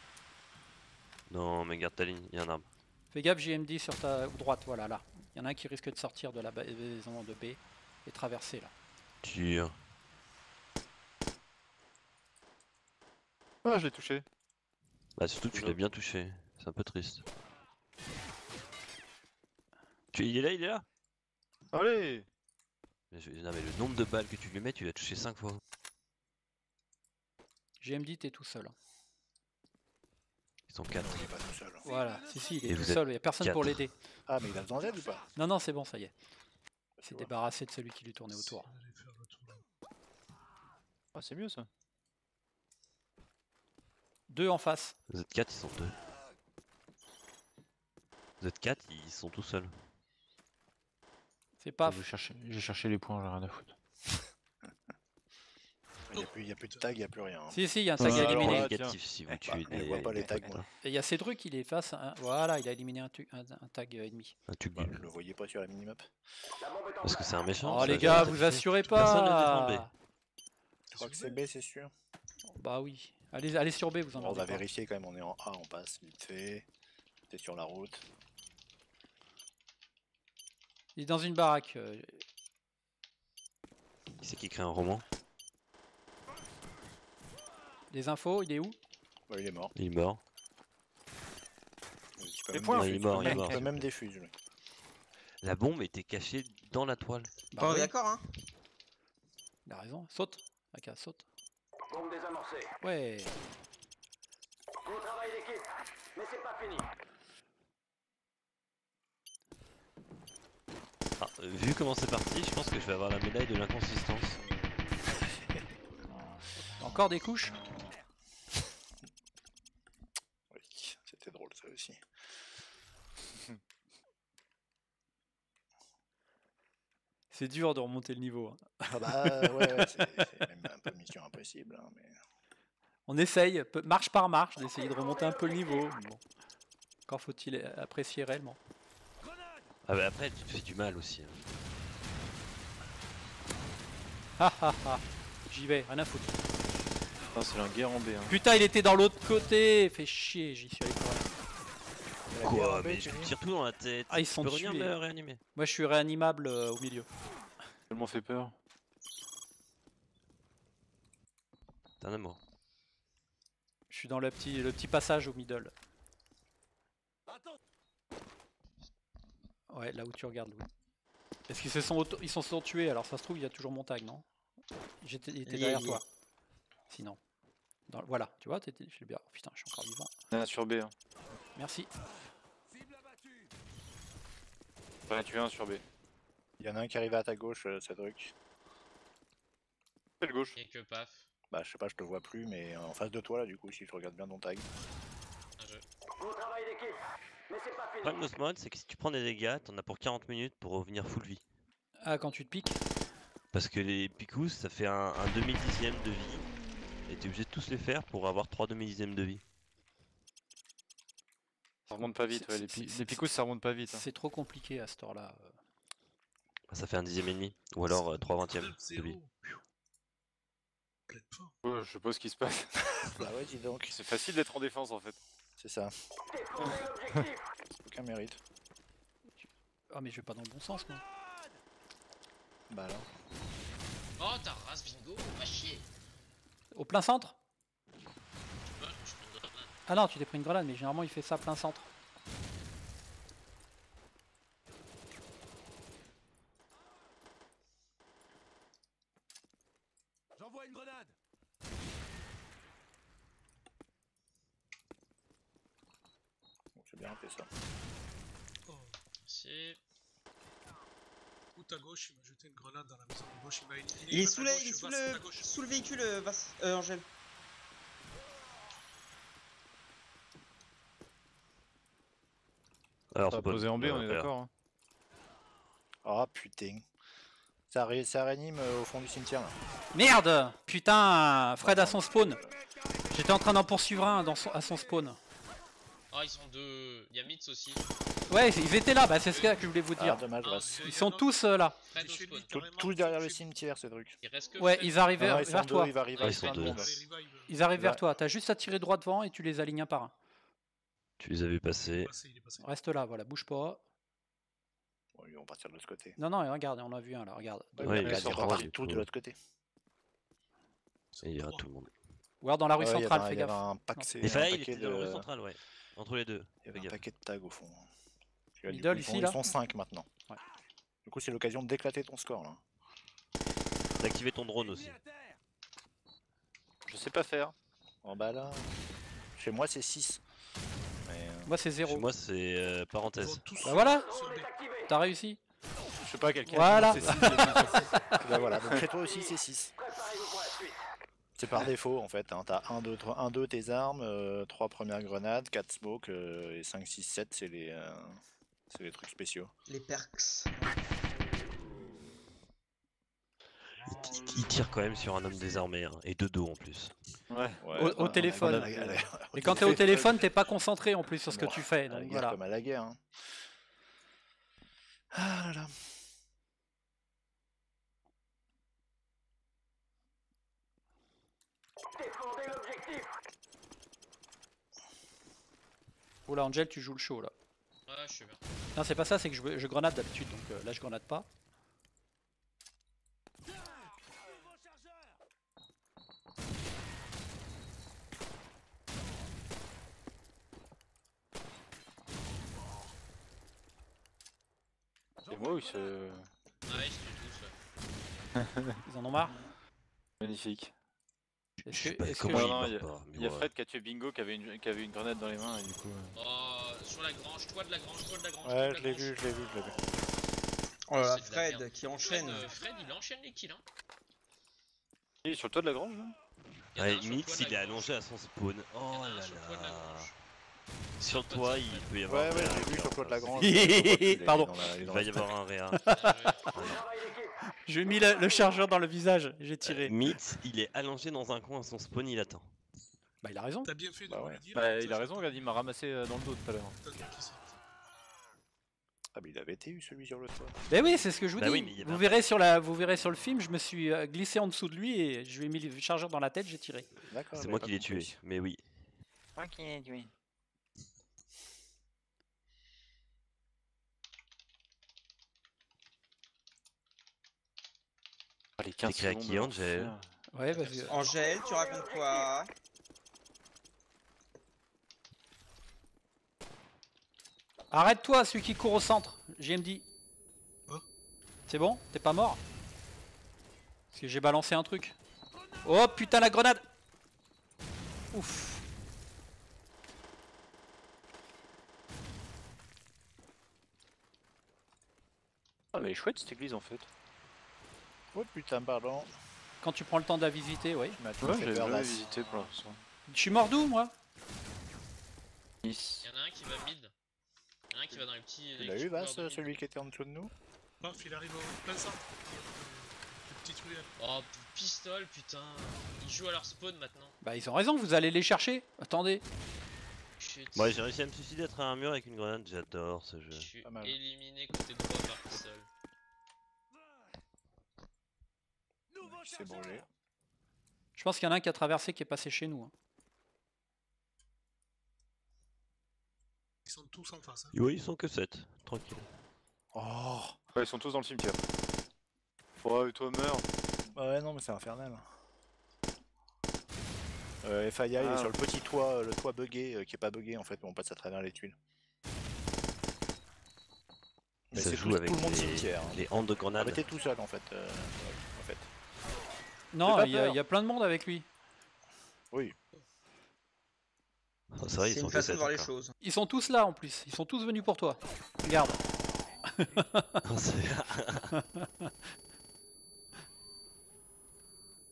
Non mais garde ta ligne, il y a un arbre. Fais gaffe JMD sur ta droite, voilà là. Il y en a un qui risque de sortir de la maison de B et traverser là. Tire. Ah je l'ai touché. Bah surtout que tu l'as bien touché, c'est un peu triste. Il est là, Allez. Non mais le nombre de balles que tu lui mets, tu l'as touché 5 fois. JMD t'es tout seul. 4. Il est pas tout seul. Voilà, si, il est tout seul, il n'y a personne 4. Pour l'aider. Ah, mais il a besoin d'aide ou pas? Non, non, c'est bon, ça y est. Il s'est débarrassé de celui qui lui tournait autour. Ah, c'est mieux ça. 2 en face. Vous êtes 4, ils sont 2. Vous êtes 4, ils sont tout seuls. C'est pas. J'ai cherché les points, j'ai rien à foutre. Il n'y a plus de tag, il n'y a plus rien. Hein. Si, si, il y a un tag à éliminer. Si vous tuez des... Je vois pas les tags, moi. Et il y a Cedruc, il est face à un... Voilà, il a éliminé un tag ennemi. Bah, je le voyais pas sur la minimap. Parce que c'est un méchant. Oh les gars, vous assurez pas. Je crois que c'est B, c'est sûr. Bah oui. Allez, allez sur B, vous en avez. On va vérifier quand même, on est en A, on passe vite fait. T'es sur la route. Il est dans une baraque. Qui c'est qui crée un roman? Les infos, il est où? Bah, il est mort. Il est mort. Les points, il est mort. Il est même défuse. La bombe était cachée dans la toile. Bah, on est d'accord, hein. Il a raison. Saute. AK, saute. Bombe désamorcée. Ouais. Bon travail d'équipe, mais c'est pas fini. Ah, vu comment c'est parti, je pense que je vais avoir la médaille de l'inconsistance. Encore des couches? Aussi. C'est dur de remonter le niveau. Hein. Ah bah ouais, c'est même un peu mission impossible. Hein, mais... On essaye, marche par marche, d'essayer de remonter un peu le niveau. Bon. Encore faut-il apprécier réellement. Ah bah après, tu te fais du mal aussi. Ha ha ha, j'y vais, rien à foutre. Putain, c'est la guerre en B. Hein. Putain, il était dans l'autre côté. Fait chier, j'y suis allé pour rien. Quoi, mais je tire tout dans la tête. Ah, ils sont tués. Moi je suis réanimable au milieu. Ça m'en fait peur. T'es un amour. Je suis dans le petit passage au middle. Ouais, là où tu regardes, Louis. Est-ce qu'ils se sont tués? Alors ça se trouve, il y a toujours montagne, non? Il était derrière toi. Sinon. Voilà, tu vois, t'étais. Oh, putain, je suis encore vivant. Ah, sur B. Hein. Merci. Ouais, tu es un sur B. Il y en a un qui arrive à ta gauche, Cedruc. C'est le gauche. Et que paf. Bah, je sais pas, je te vois plus, mais en face de toi, là, du coup, si je regarde bien ton tag. Un jeu. Bon travail d'équipe, mais c'est pas fini. Le problème de ce mode, c'est que si tu prends des dégâts, t'en as pour 40 minutes pour revenir full vie. Ah, quand tu te piques? Parce que les picous, ça fait un demi-dixième de vie. Et t'es obligé de tous les faire pour avoir 3 demi-dixièmes de vie. Ça remonte pas vite, ouais, les picous ça remonte pas vite. Hein. C'est trop compliqué à ce tour là. Ça fait un dixième et demi, ou alors 3/20e de vie. Ouais, je sais pas ce qui se passe. Bah ouais, dis donc. C'est facile d'être en défense en fait. C'est ça. Aucun mérite. Ah, mais je vais pas dans le bon sens moi. Bah alors. Oh, ta race bingo, va chier. Au plein centre? Ah non, tu t'es pris une grenade, mais généralement il fait ça plein centre. J'envoie une grenade. Bon, j'ai bien fait ça. Oh, merci. Tout à gauche, il m'a jeté une grenade dans la maison de gauche. Il est sous le véhicule, Vasse, Angèle. Alors, on va poser en B, on est d'accord. Hein. Oh putain. Ça réanime au fond du cimetière là. Merde! Putain, Fred à son spawn. J'étais en train d'en poursuivre un à son spawn. Ah, ils sont deux. Y'a Mitz aussi. Ouais, ils étaient là, bah c'est ce que je voulais vous dire. Ah, dommage, ils sont tous là. Tous derrière le cimetière, ces trucs. Ouais, ils arrivent vers toi. Ils arrivent vers toi. T'as juste à tirer droit devant et tu les alignes un par un. Tu les avais passés. Reste là, voilà, bouge pas. Bon, ils vont partir de l'autre côté. Non, non, regarde, on a vu un là, regarde. Ouais, ils sont repartis tous de l'autre côté. Et il y aura tout le monde. Ou alors dans la rue centrale, fais gaffe. Il était dans la rue centrale, ouais. Entre les deux. Il y avait un paquet de tags au fond. Middle, ici, là. Ils sont 5 maintenant. Ouais. Du coup, c'est l'occasion d'éclater ton score là. D'activer ton drone aussi. Je sais pas faire. En bas là. Chez moi, c'est 6. Moi c'est 0. Moi c'est parenthèse. Bah voilà. T'as réussi. Je sais pas quelqu'un. Voilà. Dit, 6, bah voilà. Donc chez toi aussi c'est 6. C'est par défaut en fait. Hein. T'as 1, 2 tes armes, 3 premières grenades, 4 smokes et 5, 6, 7 c'est les trucs spéciaux. Les perks. Il tire quand même sur un homme désarmé hein, et de dos en plus. Ouais. Au téléphone. Et quand t'es au téléphone, t'es pas concentré en plus sur ce que tu fais. Donc voilà. Comme à la guerre. Hein. Ah là là. Oula, Angel, tu joues le show là. Ouais, je suis bien. Non, c'est pas ça, c'est que je grenade d'habitude, donc là je grenade pas. Et moi où ils se... Ah ouais, je suis tous. Ils en ont marre. Magnifique. Il y a Fred qui a tué Bingo qui avait une grenade dans les mains et du coup... sur la grange, toi de la grange, toi de la grange. Ouais, je l'ai vu. Oh là, Fred qui enchaîne. Fred il enchaîne les kills hein. Il est sur le toit de la grange là. Ouais, Mitz il est allongé à son spawn. Oh là là. Sur toi, il peut y avoir un réa. Ouais, j'ai vu sur toi de la grande. Pardon. Il va y avoir un réa. J'ai mis le chargeur dans le visage, j'ai tiré. Mitz, il est allongé dans un coin, son spawn il attend. Bah il a raison. T'as bien fait de le dire. Bah il a raison, regarde, il m'a ramassé dans le dos tout à l'heure. Ah mais il avait été eu celui sur le toit. Bah oui, c'est ce que je vous dis. Oui, vous verrez sur le film, je me suis glissé en dessous de lui et je lui ai mis le chargeur dans la tête, j'ai tiré. C'est moi qui l'ai tué, mais oui. Moi qui l'ai tué. T'es écrit à qui, Angèle? Ouais, bah, Angèle, tu racontes quoi? Arrête-toi, celui qui court au centre, JMD. Hein? C'est bon? T'es pas mort? Parce que j'ai balancé un truc. Oh putain, la grenade! Ouf! Ah, mais chouette cette église en fait. Oh putain, pardon. Quand tu prends le temps de la visiter, oui. Ouais, j'ai la visiter pour l'instant. Je suis mort d'où, moi? Il y en a un qui va mid. Il y en a un qui va dans les petits... Il a eu Vasse, celui qui était en dessous de nous. Paf, il arrive au plein centre. Le petit truc là. Oh, Pistol, putain. Ils jouent à leur spawn maintenant. Bah, ils ont raison, vous allez les chercher. Attendez. Moi, j'ai réussi à me suicider à travers un mur avec une grenade. J'adore ce jeu. Je suis éliminé côté droit par Pistol. C'est brûlé. Je pense qu'il y en a un qui a traversé qui est passé chez nous. Ils sont tous en face. Hein. Oui, ils sont que 7. Tranquille. Oh ouais, ils sont tous dans le cimetière. Oh, toi meurs. Ouais, non, mais c'est infernal. Efaya il est sur le petit toit, le toit bugué qui est pas bugué en fait, mais on passe à travers les tuiles. Mais c'est tout avec le monde cimetière. Les hantes de grenades. On était tout seul en fait. Non, il y a plein de monde avec lui. Oui. Oh, c'est vrai, ils sont tous là. Ils sont tous là en plus, ils sont tous venus pour toi. Regarde.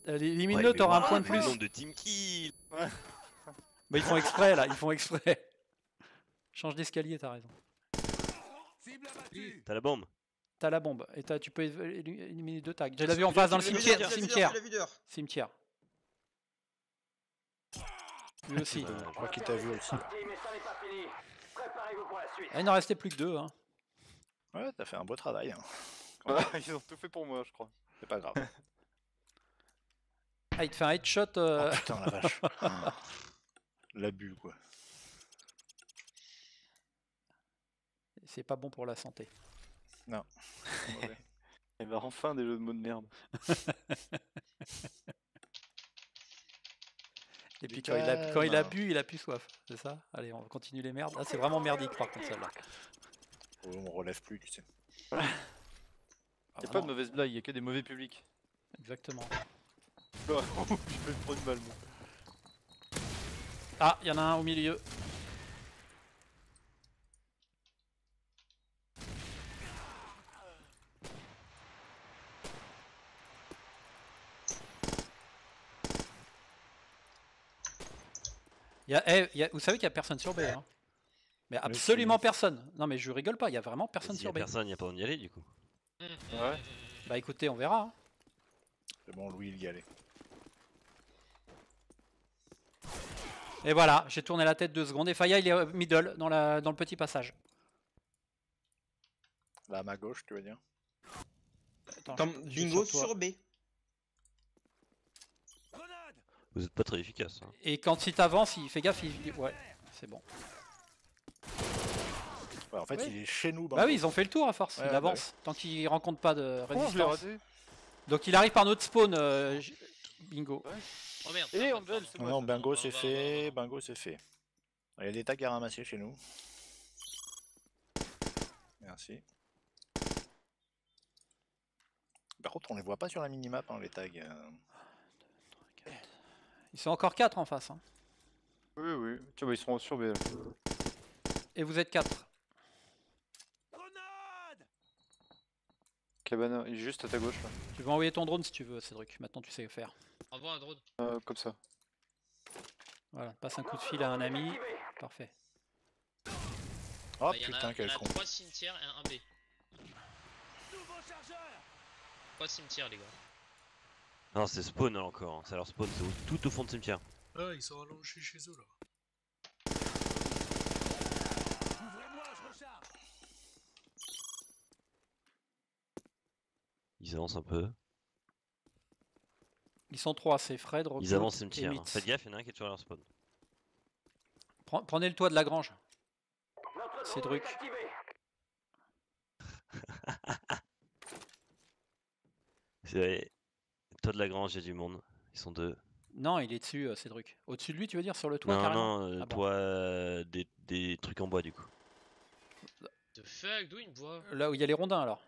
Limite-le, t'auras un point de plus. Nombre de team kill. Bah, ils font exprès là, ils font exprès. Change d'escalier, t'as raison. T'as la bombe. T'as la bombe et tu peux éliminer deux tags. J'ai la vue en face dans le cimetière. Cimetière. Lui aussi. Je crois qu'il t'a vu aussi. Il n'en restait plus que deux. Hein. Ouais, t'as fait un beau travail. Hein. Ouais, ils ont tout fait pour moi, je crois. C'est pas grave. Ah, il te fait un headshot. Oh, putain, la vache. L'abus, quoi. C'est pas bon pour la santé. Non. Et bah enfin des jeux de mots de merde. Et puis quand il a plus soif, c'est ça? Allez, on continue les merdes. Ah, c'est vraiment merdique par contre celle-là. Oh, on relève plus, tu sais. Ah, y'a pas de mauvaise blague, y'a que des mauvais publics. Exactement. Je me prends du mal, moi. Ah, y'en a un au milieu. Vous savez qu'il y a personne sur B, hein. Mais absolument personne. Non mais je rigole pas, il y a vraiment personne sur B. Il y a personne, il n'y a pas où y aller du coup. Ouais. Bah écoutez, on verra. Hein. C'est bon, Louis il y allait. Et voilà, j'ai tourné la tête 2 secondes. Efaya il est middle dans le petit passage. Là à ma gauche, tu veux dire? Attends, Bingo sur B. Vous êtes pas très efficace. Hein. Et quand si t'avances, il fait gaffe, il... Ouais, c'est bon. Ouais, en fait, il est chez nous. Bah oui, ils ont fait le tour à force, il avance. Tant qu'il rencontre pas de résistance. Donc il arrive par notre spawn, Bingo. Ouais. Oh merde. Et on non, Bingo c'est fait, Bingo c'est fait. Il y a des tags à ramasser chez nous. Merci. Par contre, on les voit pas sur la minimap, hein, les tags. Ils sont encore 4 en face. Hein. Oui, oui, tiens, bah, ils seront sur B. Et vous êtes 4. Cabana, il est juste à ta gauche là. Tu peux envoyer ton drone si tu veux, Cedruc. Maintenant tu sais faire. Envoie un drone. Comme ça. Voilà, passe un coup de fil à un ami. Parfait. Oh putain, quel con. 3 cimetières et un B. Trois cimetières, les gars. Non, c'est spawn encore. C'est leur spawn, c'est tout au fond de cimetière. Ah, ils sont allongés chez eux là. Ils avancent un peu. Ils sont trois, c'est Fred, Rockmood. Ils avancent cimetière. Faites gaffe, il y en a un qui est sur leur spawn. Prenez le toit de la grange. Cedruc. C'est vrai. Toit de la grange, il y a du monde. Ils sont deux. Non, il est dessus, Cedruc. Au-dessus de lui, tu veux dire, sur le toit? Non, carrément. Non, ah toit, bon. Des trucs en bois du coup. The fuck, d'où il me voit? Là où il y a les rondins alors.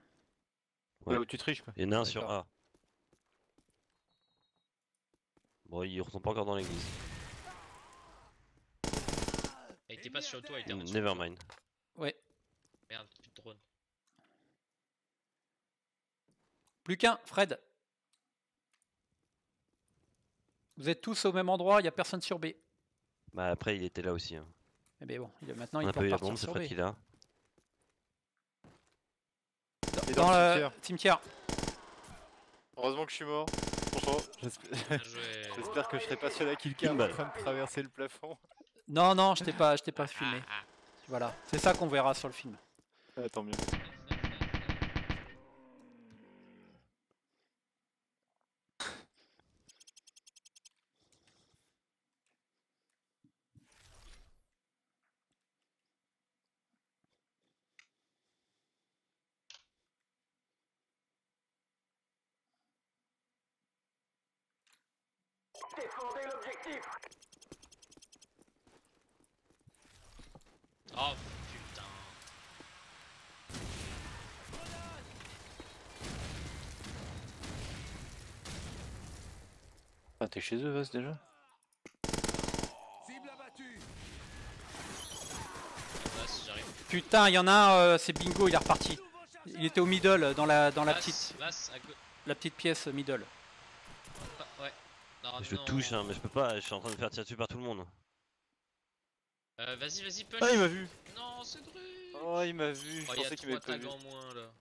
Ouais, là où tu triches quoi. Il y en a un sur A. Bon, ils retombe pas encore dans l'église. Il était pas sur le toit, il était en dessous. Nevermind. Ouais. Merde, plus de drone. Plus qu'un, Fred. Vous êtes tous au même endroit, il n'y a personne sur B. Bah après, il était là aussi. Hein. Eh bien bon, maintenant il peut repartir bombe, sur B. Fred qui l'a. Dans le cimetière. Heureusement que je suis mort. Franchement, j'espère que je serai pas seul à quelqu'un en train de traverser le plafond. Non, non, je t'ai pas filmé. Voilà, c'est ça qu'on verra sur le film. Ah, tant mieux. Défendez l'objectif. Oh putain. Ah t'es chez eux Vasse déjà? Cible abattue. Putain y'en a un, c'est Bingo, il est reparti. Il était au middle dans la petite pièce middle. Ouais. Non, je le touche hein, mais je peux pas, je suis en train de me faire tirer dessus par tout le monde. Vas-y punch. Ah il m'a vu. Non c'est drôle. Oh il m'a vu, je pensais qu'il m'avait pas vu. En moins, là.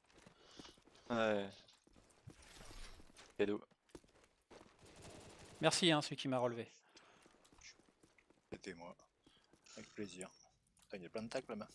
Ouais. Cadeau. Merci hein, celui qui m'a relevé. C'était moi. Avec plaisir. Il y a plein de tacs là-bas.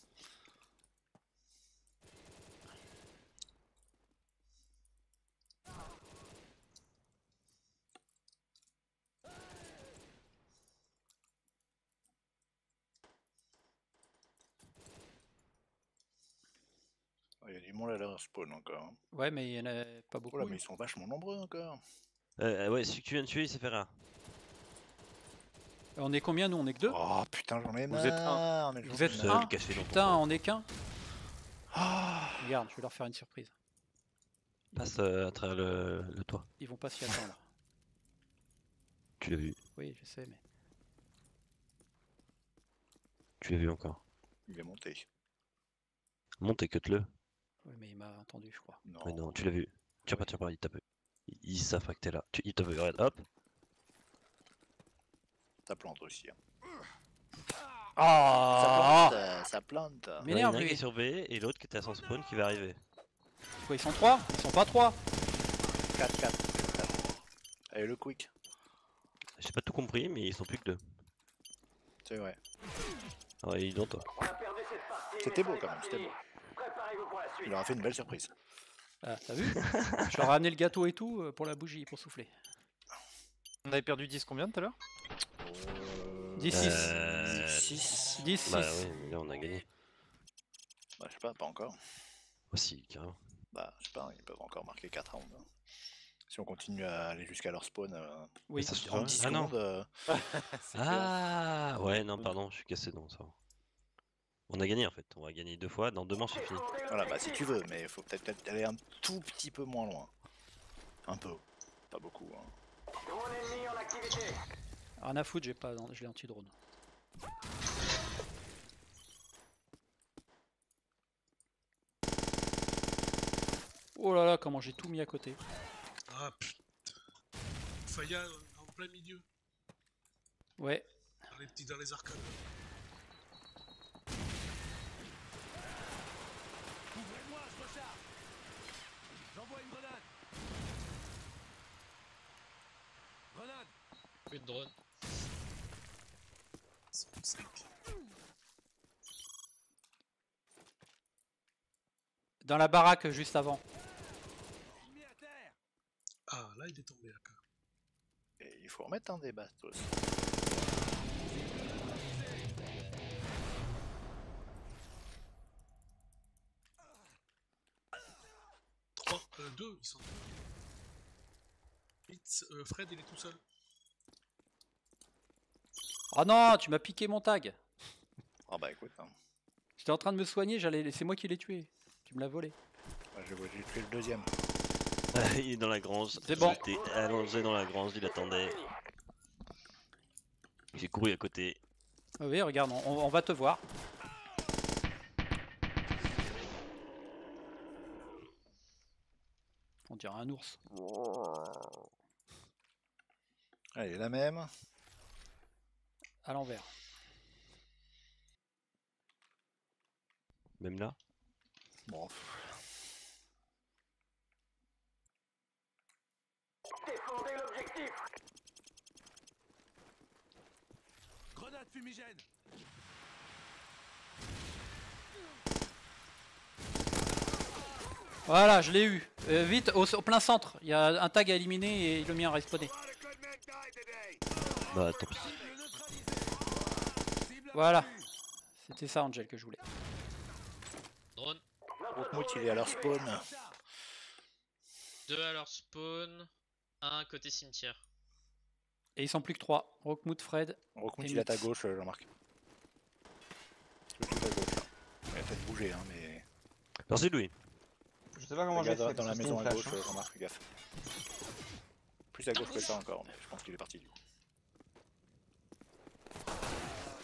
Il y a du monde là, spawn encore. Ouais, mais il y en a pas beaucoup. Oh là, mais ils sont vachement nombreux encore. Ouais, celui que tu viens de tuer, il s'est fait rare. On est combien nous? On est que deux. Oh putain, j'en ai marre. Vous êtes un. Vous êtes un. Putain, on est qu'un. Regarde, je vais leur faire une surprise. Passe à travers le toit. Ils vont pas s'y attendre là. Tu l'as vu? Oui, je sais, mais. Tu l'as vu encore? Il est monté. Monte et cut-le. Oui, mais il m'a entendu, je crois. Non, mais non tu l'as vu. Tiens pas, il tape. Il savent que t'es là. Il te veut, regarde, hop. Ça plante aussi. Hein. Ah ça plante. Mais il y en a un qui est sur B et l'autre qui était à son spawn qui va arriver. Quoi, ils sont 3? Ils sont pas 3? 4. Allez, le quick. J'ai pas tout compris, mais ils sont plus que 2. C'est vrai. Ah, il est dans toi. C'était beau quand même, c'était beau. Il leur a fait une belle surprise. Ah, t'as vu? Je leur ai amené le gâteau et tout pour la bougie, pour souffler. On avait perdu 10 combien tout à l'heure? 10-6. Bah oui, là on a gagné. Bah je sais pas, pas encore. Aussi, carrément. Bah je sais pas, ils peuvent encore marquer 4 rounds. Hein. Si on continue à aller jusqu'à leur spawn, oui. Ça se trouve en 10 secondes. Ah ouais, non pardon, je suis cassé dans ça. On a gagné en fait, on va gagner 2 fois, dans 2 manches c'est fini. Voilà, bah si tu veux, mais faut peut-être aller un tout petit peu moins loin. Un peu, pas beaucoup. Hein. Rien à foutre, je l'ai anti-drone. Oh là là, comment j'ai tout mis à côté. Ah putain. Efaya en plein milieu. Ouais. Dans les arcades. J'envoie une grenade. Grenade. Plus de drone. Dans la baraque juste avant. Ah là il est tombé AK. Et il faut remettre un des bastos. Deux, ils sont deux. Fred, il est tout seul. Oh non, tu m'as piqué mon tag. Ah oh bah écoute. Hein. J'étais en train de me soigner, c'est moi qui l'ai tué. Tu me l'as volé. Ouais, j'ai tué le deuxième. Il est dans la grange. C'est bon. Il était allongé dans la grange, il attendait. J'ai couru à côté. Ah oui, regarde, on va te voir. On dirait un ours. Allez, la même. À l'envers. Même là. Bon. Défendez l'objectif. Grenade fumigène. Voilà, je l'ai eu. Vite, au plein centre. Il y a un tag à éliminer et le mien a respawné. Bah, tant pis. Voilà. C'était ça, Angèle, que je voulais. Drone. Rockmood, il est à leur spawn. Deux à leur spawn. Un côté cimetière. Et ils sont plus que trois. Rockmood, Fred. Rockmood, il est à ta gauche, Jean-Marc. Tout à gauche, là. Il a peut-être bougé, hein, mais. Merci, Louis. Je sais pas comment j'ai fait dans la maison à gauche, remarque, gaffe. Plus à gauche que ça encore, mais je pense qu'il est parti du coup.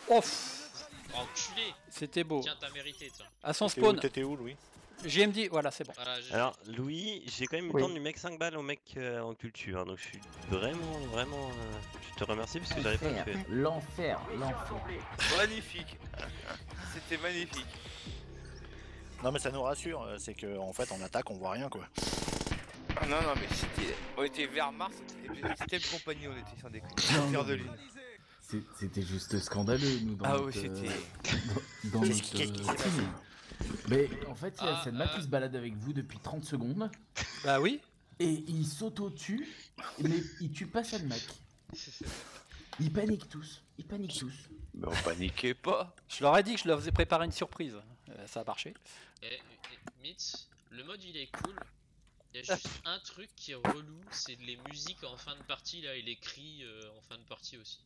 Ouf. Oh, enculé. C'était beau. Tiens, t'as mérité, tiens. À son spawn. T'étais où, Louis? JMD, voilà, c'est bon. Voilà, alors, Louis, j'ai quand même eu le temps du mec 5 balles au mec en culture, hein, donc je suis vraiment, vraiment. Je te remercie parce que j'arrive pas à le faire. L'enfer, l'enfer. Magnifique. C'était magnifique. Non mais ça nous rassure, c'est que en fait on attaque, on voit rien quoi. Non non mais c'était, on était vers Mars, c'était une compagnie, on était sans déconner. C'était juste scandaleux nous dans ah notre... Ah oui c'était... dans notre... Mais en fait il y a Cedmac qui se balade avec vous depuis 30 secondes. Bah oui. Et il s'auto-tue, mais il tue pas Cedmac. Ils paniquent tous, ils paniquent tous. Mais on paniquait pas. Je leur ai dit que je leur faisais préparer une surprise. Ça a marché. Et Mitz, le mode il est cool. Il y a juste un truc qui est relou, c'est les musiques en fin de partie là et les cris en fin de partie aussi.